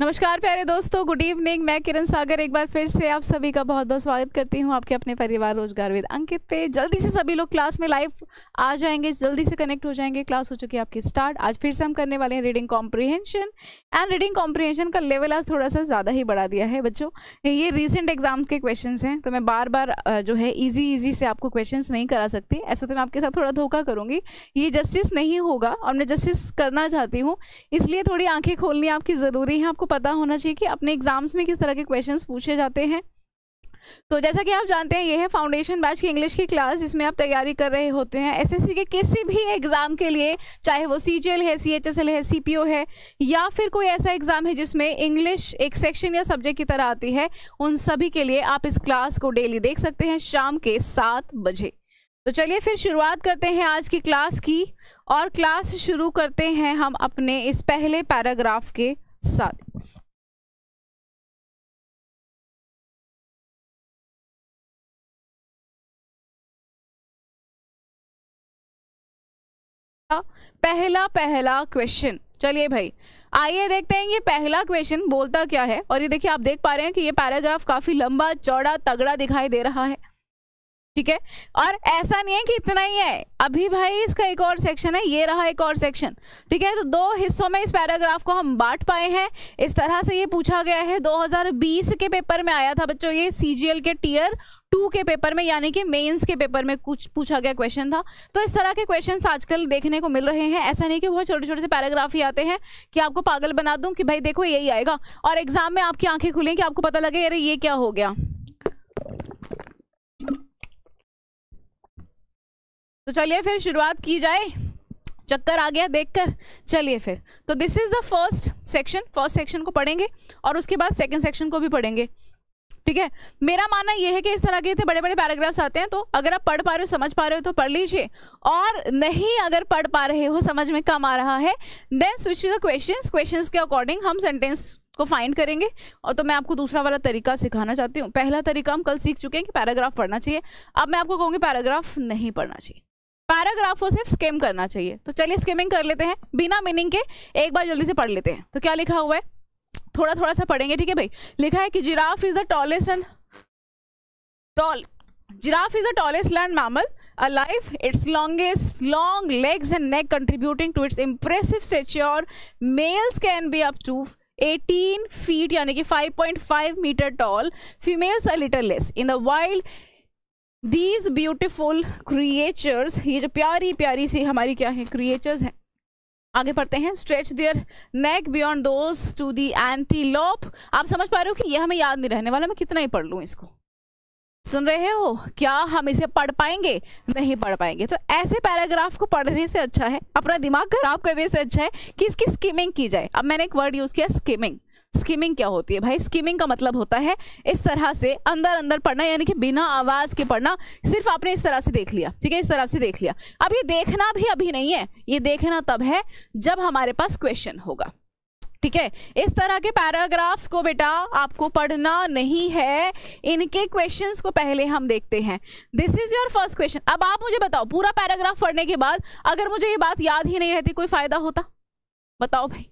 नमस्कार प्यारे दोस्तों, गुड इवनिंग। मैं किरण सागर एक बार फिर से आप सभी का बहुत बहुत स्वागत करती हूँ आपके अपने परिवार रोजगार विद अंकित पे। जल्दी से सभी लोग क्लास में लाइव आ जाएंगे, जल्दी से कनेक्ट हो जाएंगे। क्लास हो चुकी है आपकी स्टार्ट। आज फिर से हम करने वाले हैं reading comprehension. And reading comprehension का लेवल आज थोड़ा सा ज़्यादा ही बढ़ा दिया है बच्चों। ये रिसेंट एग्जाम के क्वेश्चन हैं, तो मैं बार बार जो है ईजी से आपको क्वेश्चन नहीं करा सकती। ऐसा तो मैं आपके साथ थोड़ा धोखा करूँगी, ये जस्टिस नहीं होगा। और मैं जस्टिस करना चाहती हूँ, इसलिए थोड़ी आँखें खोलनी आपकी ज़रूरी है। आपको पता होना चाहिए कि अपने एग्जाम्स में किस तरह के क्वेश्चंस पूछे जाते हैं। तो जैसा कि आप जानते हैं, यह है फाउंडेशन बैच की इंग्लिश की क्लास, जिसमें आप तैयारी कर रहे होते हैं एसएससी के किसी भी एग्ज़ाम के लिए, चाहे वो सीजीएल है, सीएचएसएल है, सीपीओ है, या फिर कोई ऐसा एग्ज़ाम है जिसमें इंग्लिश एक सेक्शन या सब्जेक्ट की तरह आती है। उन सभी के लिए आप इस क्लास को डेली देख सकते हैं शाम के 7 बजे। तो चलिए फिर शुरुआत करते हैं आज की क्लास की, और क्लास शुरू करते हैं हम अपने इस पहले पैराग्राफ के साथ। पहला क्वेश्चन, चलिए भाई आइए देखते हैं ये पहला क्वेश्चन बोलता क्या है। और ये देखिए, आप देख पा रहे हैं कि ये पैराग्राफ काफी लंबा चौड़ा तगड़ा दिखाई दे रहा है, ठीक है। और ऐसा नहीं है कि इतना ही है, अभी भाई इसका एक और सेक्शन है, ये रहा एक और सेक्शन, ठीक है। तो 2 हिस्सों में इस पैराग्राफ को हम बांट पाए हैं। इस तरह से ये पूछा गया है, 2020 के पेपर में आया था बच्चों, ये सीजीएल के Tier 2 के पेपर में, यानी कि मेंस के पेपर में कुछ पूछा गया क्वेश्चन था। तो इस तरह के क्वेश्चंस आजकल देखने को मिल रहे हैं। ऐसा नहीं कि वो छोटे छोटे से पैराग्राफ ही आते हैं कि आपको पागल बना दूं कि भाई देखो यही आएगा, और एग्जाम में आपकी आंखें खुलें कि आपको पता लगे अरे ये क्या हो गया। तो चलिए फिर शुरुआत की जाए, चक्कर आ गया देखकर। चलिए फिर, तो this is the first section को पढ़ेंगे, और उसके बाद सेकंड सेक्शन को भी पढ़ेंगे, ठीक है। मेरा मानना यह है कि इस तरह के इतने बड़े बड़े पैराग्राफ्स आते हैं, तो अगर आप पढ़ पा रहे हो, समझ पा रहे हो तो पढ़ लीजिए, और नहीं अगर पढ़ पा रहे हो, समझ में कम आ रहा है, then switch to the questions. Questions के अकॉर्डिंग हम सेंटेंस को फाइंड करेंगे। और तो मैं आपको दूसरा वाला तरीका सिखाना चाहती हूँ। पहला तरीका हम कल सीख चुके हैं कि पैराग्राफ पढ़ना चाहिए। अब मैं आपको कहूँगी पैराग्राफ नहीं पढ़ना चाहिए, पैराग्राफ को सिर्फ स्किम करना चाहिए। तो चलिए स्किमिंग कर लेते हैं, बिना मीनिंग के एक बार जल्दी से पढ़ लेते हैं। तो क्या लिखा हुआ है, थोड़ा थोड़ा सा पढ़ेंगे, ठीक है भाई। लिखा है कि giraffe is the tallest land mammal alive, its longest long legs and neck contributing to its impressive stature. Males can be up to 18 feet यानी कि 5.5 metre tall, females a little less. In the wild These beautiful creatures, ये जो प्यारी प्यारी सी हमारी क्या है creatures हैं। आगे पढ़ते हैं, stretch their neck beyond those to the antelope. आप समझ पा रहे हो कि ये हमें याद नहीं रहने वाला, मैं कितना ही पढ़ लूँ इसको। सुन रहे हो, क्या हम इसे पढ़ पाएंगे? नहीं पढ़ पाएंगे। तो ऐसे पैराग्राफ को पढ़ने से अच्छा है, अपना दिमाग खराब करने से अच्छा है कि इसकी स्किमिंग की जाए। अब मैंने एक वर्ड यूज़ किया, स्किमिंग। स्किमिंग क्या होती है भाई? स्किमिंग का मतलब होता है इस तरह से अंदर अंदर पढ़ना, यानी कि बिना आवाज़ के पढ़ना। सिर्फ आपने इस तरह से देख लिया, ठीक है, इस तरह से देख लिया। अब ये देखना भी अभी नहीं है, ये देखना तब है जब हमारे पास क्वेश्चन होगा, ठीक है। इस तरह के पैराग्राफ्स को बेटा आपको पढ़ना नहीं है, इनके क्वेश्चंस को पहले हम देखते हैं। This is your first question. अब आप मुझे बताओ, पूरा पैराग्राफ पढ़ने के बाद अगर मुझे ये बात याद ही नहीं रहती, कोई फायदा होता? बताओ भाई,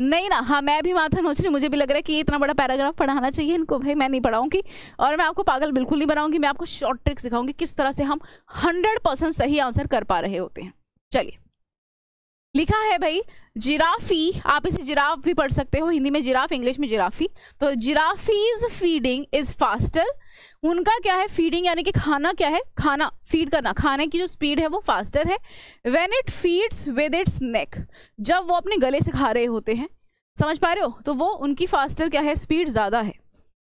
नहीं ना। हाँ, मैं भी माथा नोच रही, मुझे भी लग रहा है कि इतना बड़ा पैराग्राफ पढ़ाना चाहिए इनको। भाई मैं नहीं पढ़ाऊंगी, और मैं आपको पागल बिल्कुल नहीं बनाऊंगी। मैं आपको शॉर्ट ट्रिक सिखाऊंगी किस तरह से हम 100% सही आंसर कर पा रहे होते हैं। चलिए, लिखा है भाई जिराफी, आप इसे जिराफ भी पढ़ सकते हो, हिंदी में जिराफ, इंग्लिश में जिराफी। तो जिराफीज फीडिंग इज फास्टर। उनका क्या है फीडिंग, यानी कि खाना, क्या है खाना, फीड करना, खाने की जो स्पीड है वो फास्टर है। When it feeds with its neck, जब वो अपने गले से खा रहे होते हैं, समझ पा रहे हो, तो वो उनकी फास्टर क्या है, स्पीड ज़्यादा है,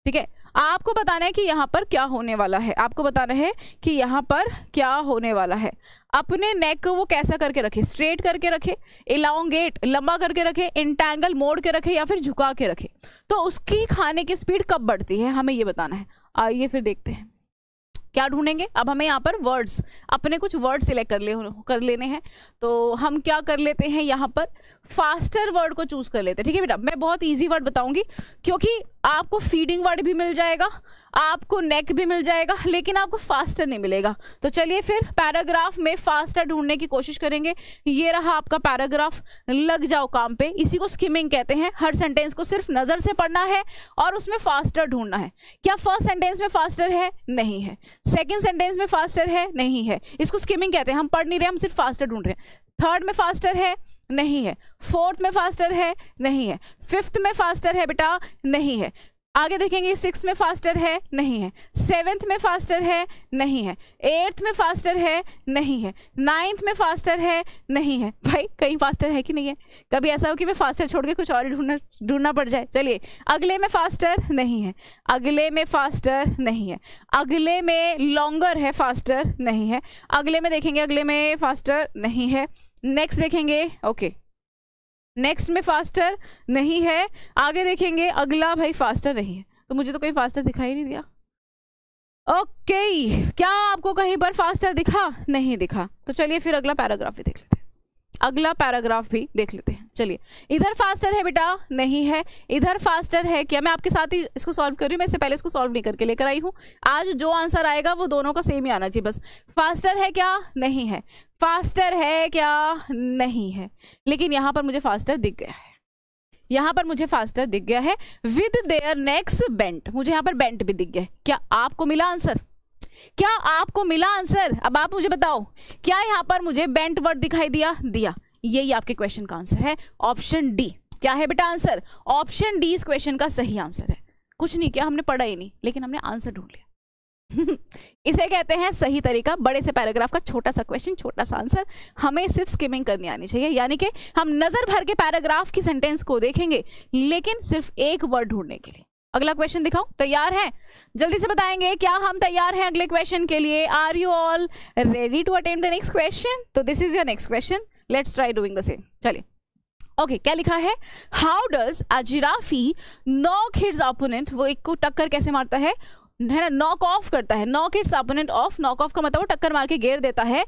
ठीक है। आपको बताना है कि यहाँ पर क्या होने वाला है, आपको बताना है कि यहाँ पर क्या होने वाला है। अपने नेक को वो कैसा करके रखे, स्ट्रेट करके रखे, एलोंगेट लंबा करके रखे, इंटैंगल मोड़ के रखे, या फिर झुका के रखे। तो उसकी खाने की स्पीड कब बढ़ती है, हमें ये बताना है। आइए फिर देखते हैं क्या ढूंढेंगे। अब हमें यहाँ पर वर्ड्स, अपने कुछ वर्ड सिलेक्ट कर लेने हैं। तो हम क्या कर लेते हैं, यहाँ पर फास्टर वर्ड को चूज़ कर लेते हैं, ठीक है बेटा। मैं बहुत ईजी वर्ड बताऊँगी, क्योंकि आपको फीडिंग वर्ड भी मिल जाएगा, आपको नेक भी मिल जाएगा, लेकिन आपको फास्टर नहीं मिलेगा। तो चलिए फिर पैराग्राफ में फास्टर ढूंढने की कोशिश करेंगे। ये रहा आपका पैराग्राफ, लग जाओ काम पे। इसी को स्किमिंग कहते हैं। हर सेंटेंस को सिर्फ नज़र से पढ़ना है और उसमें फास्टर ढूंढना है। क्या फर्स्ट सेंटेंस में फास्टर है? नहीं है। सेकेंड सेंटेंस में फास्टर है? नहीं है। इसको स्किमिंग कहते हैं। हम पढ़ नहीं रहे, हम सिर्फ फास्टर ढूंढ रहे हैं। थर्ड में फास्टर है? नहीं है। फोर्थ में फास्टर है? नहीं है। फिफ्थ में फास्टर है बेटा? नहीं है। आगे देखेंगे, सिक्स्थ में फास्टर है? नहीं है। सेवेंथ में फास्टर है? नहीं है। एट्थ में फास्टर है? नहीं है। नाइन्थ में फास्टर है? नहीं है। भाई कहीं फास्टर है कि नहीं है? कभी ऐसा हो कि मैं फास्टर छोड़ के कुछ और ढूंढना पड़ जाए। चलिए, अगले में फास्टर नहीं है, अगले में फास्टर नहीं है, अगले में लॉन्गर है, फास्टर नहीं है। अगले में देखेंगे, अगले में फास्टर नहीं है। नेक्स्ट देखेंगे, ओके, नेक्स्ट में फास्टर नहीं है। आगे देखेंगे, अगला भाई फास्टर नहीं है। तो मुझे तो कोई फास्टर दिखाई नहीं दिया। ओके, क्या आपको कहीं पर फास्टर दिखा? नहीं दिखा। तो चलिए फिर अगला पैराग्राफ भी देख लेते हैं, अगला पैराग्राफ भी देख लेते हैं। चलिए, इधर फास्टर है बेटा? नहीं है। इधर फास्टर है क्या? मैं आपके साथ ही इसको सॉल्व कर रही हूँ, मैं इससे पहले इसको सॉल्व नहीं करके लेकर आई हूँ। आज जो आंसर आएगा वो दोनों का सेम ही आना चाहिए बस। फास्टर है क्या? नहीं है। फास्टर है क्या? नहीं है। लेकिन यहाँ पर मुझे फास्टर दिख गया है, यहाँ पर मुझे फास्टर दिख गया है, विद देयर नेक्स बेंट। मुझे यहाँ पर बेंट भी दिख गया है। क्या आपको मिला आंसर? क्या आपको मिला आंसर? अब आप मुझे बताओ, क्या यहाँ पर मुझे बेंट वर्ड दिखाई दिया? यही आपके क्वेश्चन का आंसर है, ऑप्शन डी। क्या है बेटा आंसर? ऑप्शन डी इस क्वेश्चन का सही आंसर है। कुछ नहीं किया, हमने पढ़ा ही नहीं, लेकिन हमने आंसर ढूंढ लिया। इसे कहते हैं सही तरीका। बड़े से पैराग्राफ का छोटा सा क्वेश्चन, छोटा सा आंसर। हमें सिर्फ स्किमिंग करनी आनी चाहिए, यानी कि हम नजर भर के पैराग्राफ की सेंटेंस को देखेंगे, लेकिन सिर्फ एक वर्ड ढूंढने के लिए। अगला क्वेश्चन दिखाओ, तैयार हैं? जल्दी से बताएंगे, क्या हम तैयार हैं अगले क्वेश्चन के लिए? Are you all ready to attempt the next question? तो this is your next question, let's try doing the same. चलिए, ओके, क्या लिखा है? How does a giraffe knock hits opponent. वो एक को टक्कर कैसे मारता है ना, नॉक ऑफ करता है। Knock hits opponent off, knock off का मतलब वो टक्कर मार के घेर देता है।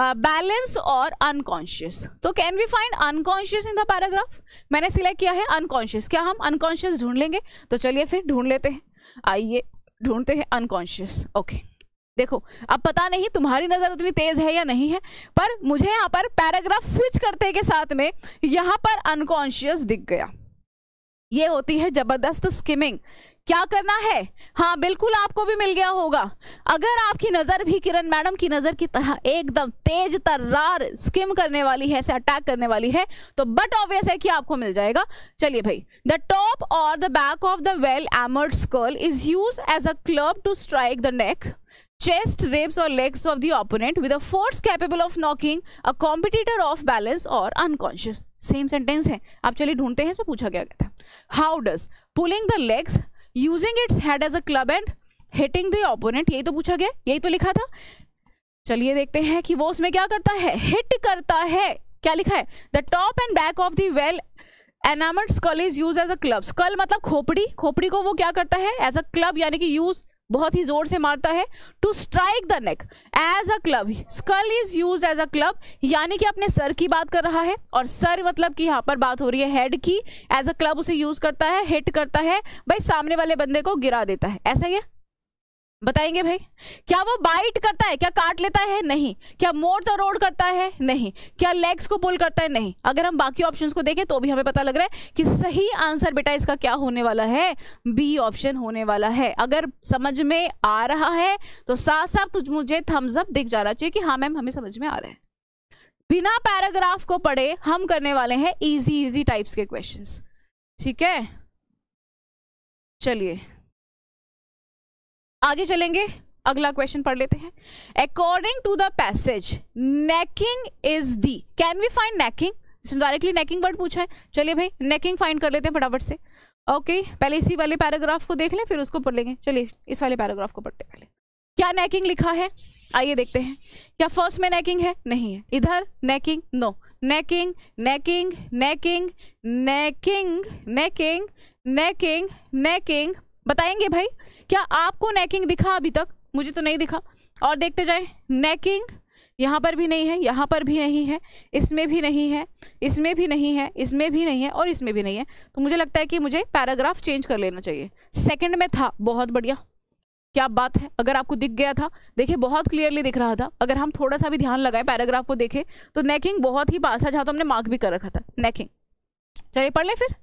बैलेंस और अनकॉन्शियस। तो can we find unconscious in the paragraph? मैंने सिलेक्ट किया है अनकॉन्शियस। क्या हम अनकॉन्शियस ढूंढ लेंगे? तो चलिए फिर ढूंढ लेते हैं। आइए ढूंढते हैं अनकॉन्शियस। ओके, देखो, अब पता नहीं तुम्हारी नज़र उतनी तेज है या नहीं है, पर मुझे यहाँ पर पैराग्राफ स्विच करते के साथ में यहाँ पर अनकॉन्शियस दिख गया। ये होती है जबरदस्त स्किमिंग। क्या करना है? हाँ बिल्कुल, आपको भी मिल गया होगा। अगर आपकी नज़र भी किरण मैडम की नज़र की तरह एकदम तेज तर्रार स्किम करने वाली है, ऐसे अटैक करने वाली है, तो बट ऑब्वियस है कि आपको मिल जाएगा। चलिए भाई, द टॉप और the back of the well एमर्ड skull is use as a club to strike the neck, chest, ribs or legs of the opponent with a force capable of knocking a competitor off balance or unconscious। Same sentence है। आप चलिए ढूंढते हैं इसमें पूछा क्या कहता है। How does pulling the legs, using its head as a club and hitting the opponent. यही तो पूछा गया, यही तो लिखा था। चलिए देखते हैं कि वो उसमें क्या करता है, हिट करता है। क्या लिखा है? The top and back of the well एनामड skull is use as a club. Skull मतलब खोपड़ी, खोपड़ी को वो क्या करता है एज अ क्लब, यानी कि यूज बहुत ही जोर से मारता है। To strike the neck as a club, skull is use as a club, यानी कि अपने सर की बात कर रहा है। और सर मतलब कि यहाँ पर बात हो रही है हेड की। एज अ क्लब उसे यूज करता है, हिट करता है, भाई सामने वाले बंदे को गिरा देता है। ऐसा ही है, बताएंगे भाई। क्या वो बाइट करता है, क्या काट लेता है? नहीं। क्या मोड़ तोड़ करता है? नहीं। क्या लेग्स को पुल करता है? नहीं। अगर हम बाकी ऑप्शंस को देखें तो भी हमें पता लग रहा है कि सही आंसर बेटा इसका क्या होने वाला है, बी ऑप्शन होने वाला है। अगर समझ में आ रहा है तो साथ साथ मुझे थम्स अप दिख जाना चाहिए कि हाँ मैम हमें समझ में आ रहा है। बिना पैराग्राफ को पढ़े हम करने वाले हैं ईजी ईजी टाइप्स के क्वेश्चंस, ठीक है। चलिए आगे चलेंगे, अगला क्वेश्चन पढ़ लेते हैं। According to the passage necking is the, can we find necking? इसमें डायरेक्टली नेकिंग वर्ड पूछा है। चलिए भाई नेकिंग फाइंड कर लेते हैं फटाफट से। ओके, पहले इसी वाले पैराग्राफ को देख लें, फिर उसको पढ़ लेंगे। चलिए इस वाले पैराग्राफ को पढ़ते पहले। क्या नेकिंग लिखा है? आइए देखते हैं। क्या फर्स्ट में नेकिंग है? नहीं है। इधर necking, no. Necking necking necking necking necking necking necking, बताएंगे भाई। क्या आपको नेकिंग दिखा अभी तक? मुझे तो नहीं दिखा। और देखते जाए, नेकिंग, यहाँ पर भी नहीं है, यहाँ पर भी नहीं है, इसमें भी नहीं है, इसमें भी नहीं है, इसमें भी नहीं है और इसमें भी नहीं है। तो मुझे लगता है कि मुझे पैराग्राफ चेंज कर लेना चाहिए। सेकंड में था, बहुत बढ़िया, क्या बात है। अगर आपको दिख गया था, देखिए बहुत क्लियरली दिख रहा था। अगर हम थोड़ा सा भी ध्यान लगाए पैराग्राफ को देखें तो नेकिंग बहुत ही पास था, जहाँ तो हमने मार्क भी कर रखा था नेकिंग। चलिए पढ़ लें फिर।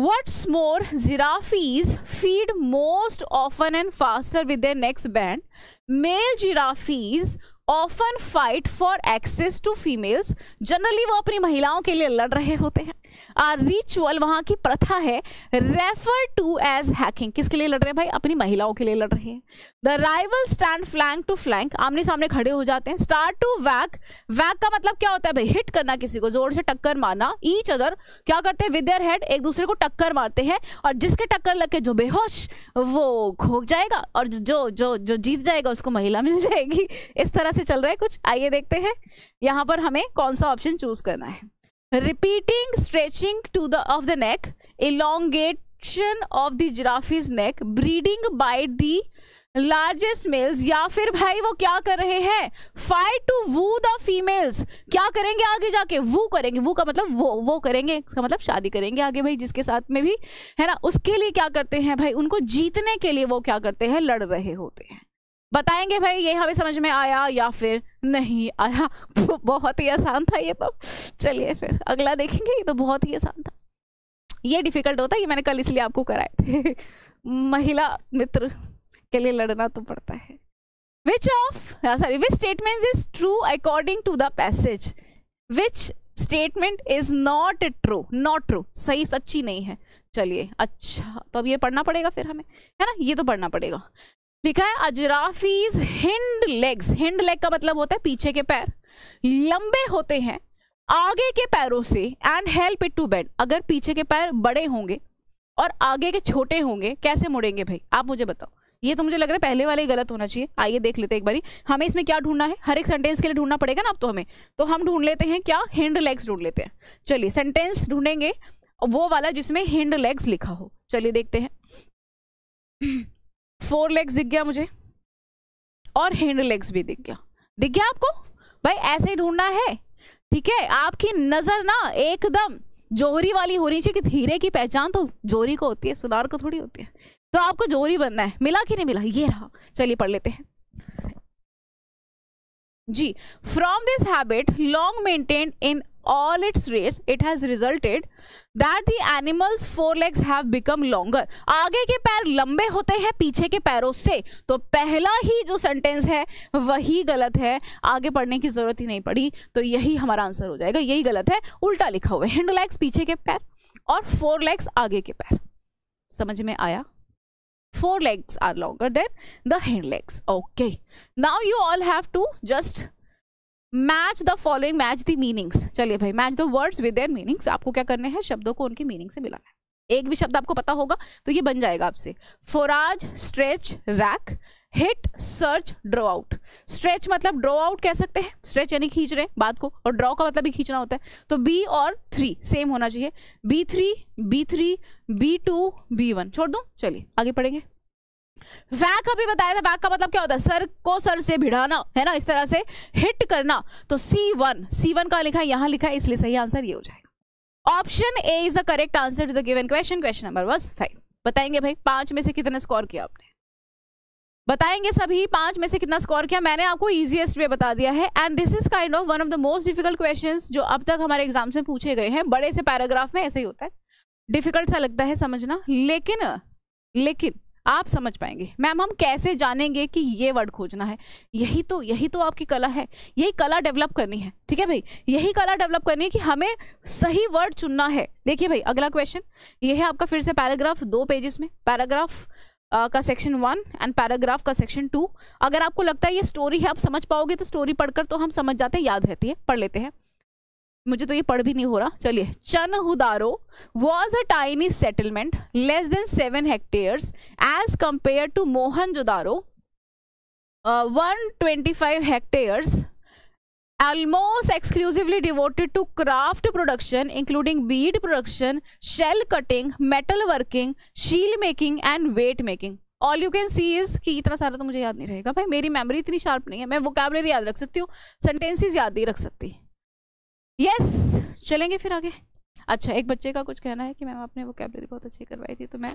What's more, giraffes feed most often and faster with their necks bent. Male giraffes often fight for access to females. Generally वो अपनी महिलाओं के लिए लड़ रहे होते हैं। रिचुअल वहाँ की प्रथा है, रेफर टू एज हैकिंग। किसके लिए लड़ रहे हैं भाई? अपनी महिलाओं के लिए लड़ रहे हैं। The rival stand flank to flank, आमने सामने खड़े हो जाते हैं। स्टार्ट टू वैक, वैक का मतलब क्या होता है भाई? हिट करना, किसी को जोर से टक्कर मारना। ईच अदर क्या करते हैं? विद देयर हेड एक दूसरे को टक्कर मारते हैं, और जिसके टक्कर लग के जो बेहोश वो खोक जाएगा, और जो जीत जाएगा उसको महिला मिल जाएगी। इस तरह से चल रहा है कुछ। आइए देखते हैं यहाँ पर हमें कौन सा ऑप्शन चूज करना है। Repeating stretching to the of the neck, elongation of the giraffe's neck, breeding by the largest males, या फिर भाई वो क्या कर रहे हैं? Fight to woo the females. क्या करेंगे आगे जाके? वू करेंगे। वू का मतलब वो करेंगे, इसका मतलब शादी करेंगे आगे भाई, जिसके साथ में भी है ना। उसके लिए क्या करते हैं भाई? उनको जीतने के लिए वो क्या करते हैं? लड़ रहे होते हैं। बताएंगे भाई ये हमें समझ में आया या फिर नहीं आया। बहुत ही आसान था ये तो। चलिए फिर अगला देखेंगे। ये तो बहुत ही आसान था, ये डिफिकल्ट होता है, ये मैंने कल इसलिए आपको कराए थे। महिला मित्र के लिए लड़ना तो पड़ता है। Which statement is true according to the passage? Which statement is not true? Not true, सही सच्ची नहीं है। चलिए अच्छा, तो अब ये पढ़ना पड़ेगा फिर हमें, है ना, ये तो पढ़ना पड़ेगा। लिखा है a giraffe's hind legs, hind leg का मतलब होता है पीछे के पैर, लंबे होते हैं आगे के पैरों से, and help it to bend. अगर पीछे के पैर बड़े होंगे और आगे के छोटे होंगे, कैसे मुड़ेंगे भाई? आप मुझे बताओ। ये तो मुझे लग रहा है पहले वाले ही गलत होना चाहिए। आइए देख लेते हैं एक बारी। हमें इसमें क्या ढूंढना है? हर एक सेंटेंस के लिए ढूंढना पड़ेगा ना। अब तो हमें, तो हम ढूंढ लेते हैं क्या? हिंड लेग्स ढूंढ लेते हैं। चलिए सेंटेंस ढूंढेंगे वो वाला जिसमें हिंड लेग्स लिखा हो। चलिए देखते हैं। फोर लेग्स दिख गया मुझे और हिंड लेग्स भी दिख गया। दिख गया आपको भाई? ऐसे ही ढूंढना है, ठीक है। आपकी नजर ना एकदम जोहरी वाली होनी चाहिए, कि हीरे की पहचान तो जोहरी को होती है, सुनार को थोड़ी होती है। तो आपको जोहरी बनना है। मिला कि नहीं मिला? ये रहा। चलिए पढ़ लेते हैं जी। From this habit long maintained in all its race, it has resulted that the animal's four legs have become longer. आगे के पैर लंबे होते हैं पीछे के पैरों से। तो पहला ही जो सेंटेंस है वही गलत है, आगे पढ़ने की जरूरत ही नहीं पड़ी। तो यही हमारा आंसर हो जाएगा, यही गलत है। उल्टा लिखा हुआ है, हिंड लेग्स पीछे के पैर और फोर लेग्स आगे के पैर। समझ में आया? Four legs are longer than the hind legs. Okay, now you all have to just match the following, match the meanings. चलिए भाई, match the words with their meanings. आपको क्या करने हैं? शब्दों को उनके मीनिंग से मिलाना है। एक भी शब्द आपको पता होगा तो ये बन जाएगा आपसे। Forage, stretch, rack, hit, search, draw out. Stretch मतलब ड्रॉ आउट कह सकते हैं। स्ट्रेच यानी खींच रहे हैं बात को, और ड्रॉ का मतलब भी खींचना होता है। तो बी और थ्री सेम होना चाहिए। B three, B2, B1। छोड़ दूँ? चलिए आगे पढ़ेंगे। वैक अभी बताया था, वैक का मतलब क्या होता है? सर को सर से भिड़ाना, है ना, इस तरह से हिट करना। तो C1 का लिखा है, यहाँ लिखा है, इसलिए सही आंसर ये हो जाएगा। Option A is the correct answer to the given question. Question number 5। बताएंगे भाई 5 में से कितना स्कोर किया आपने? बताएंगे सभी 5 में से कितना स्कोर किया। मैंने आपको इजीएस्ट वे बता दिया है, and this is kind of one of the most difficult questions जो अब तक हमारे एग्जाम से पूछे गए हैं। बड़े से पैराग्राफ में ऐसे ही होता है, डिफिकल्ट सा लगता है समझना, लेकिन आप समझ पाएंगे। मैम हम कैसे जानेंगे कि ये वर्ड खोजना है? यही तो आपकी कला है, यही कला डेवलप करनी है, ठीक है भाई। यही कला डेवलप करनी है कि हमें सही वर्ड चुनना है। देखिए भाई अगला क्वेश्चन ये है आपका, फिर से पैराग्राफ 2 पेजेस में, पैराग्राफ का सेक्शन 1 एंड पैराग्राफ का सेक्शन 2। अगर आपको लगता है ये स्टोरी है आप समझ पाओगे तो स्टोरी पढ़कर तो हम समझ जाते हैं, याद रहती है। पढ़ लेते हैं, मुझे तो ये पढ़ भी नहीं हो रहा। चलिए, Chanhudaro was a tiny settlement less than 7 hectares as compare to Mohenjodaro 125 hectares, almost exclusively devoted to craft production including bead production, shell cutting, metal working, shield making and weight making. All you can see is कि इतना सारा तो मुझे याद नहीं रहेगा भाई, मेरी मेमोरी इतनी शार्प नहीं है, मैं वोकैबुलरी याद रख सकती हूँ, सेंटेंसेस याद नहीं रख सकती। यस चलेंगे फिर आगे। अच्छा एक बच्चे का कुछ कहना है कि मैम आपने वोकैबुलरी बहुत अच्छी करवाई थी तो मैं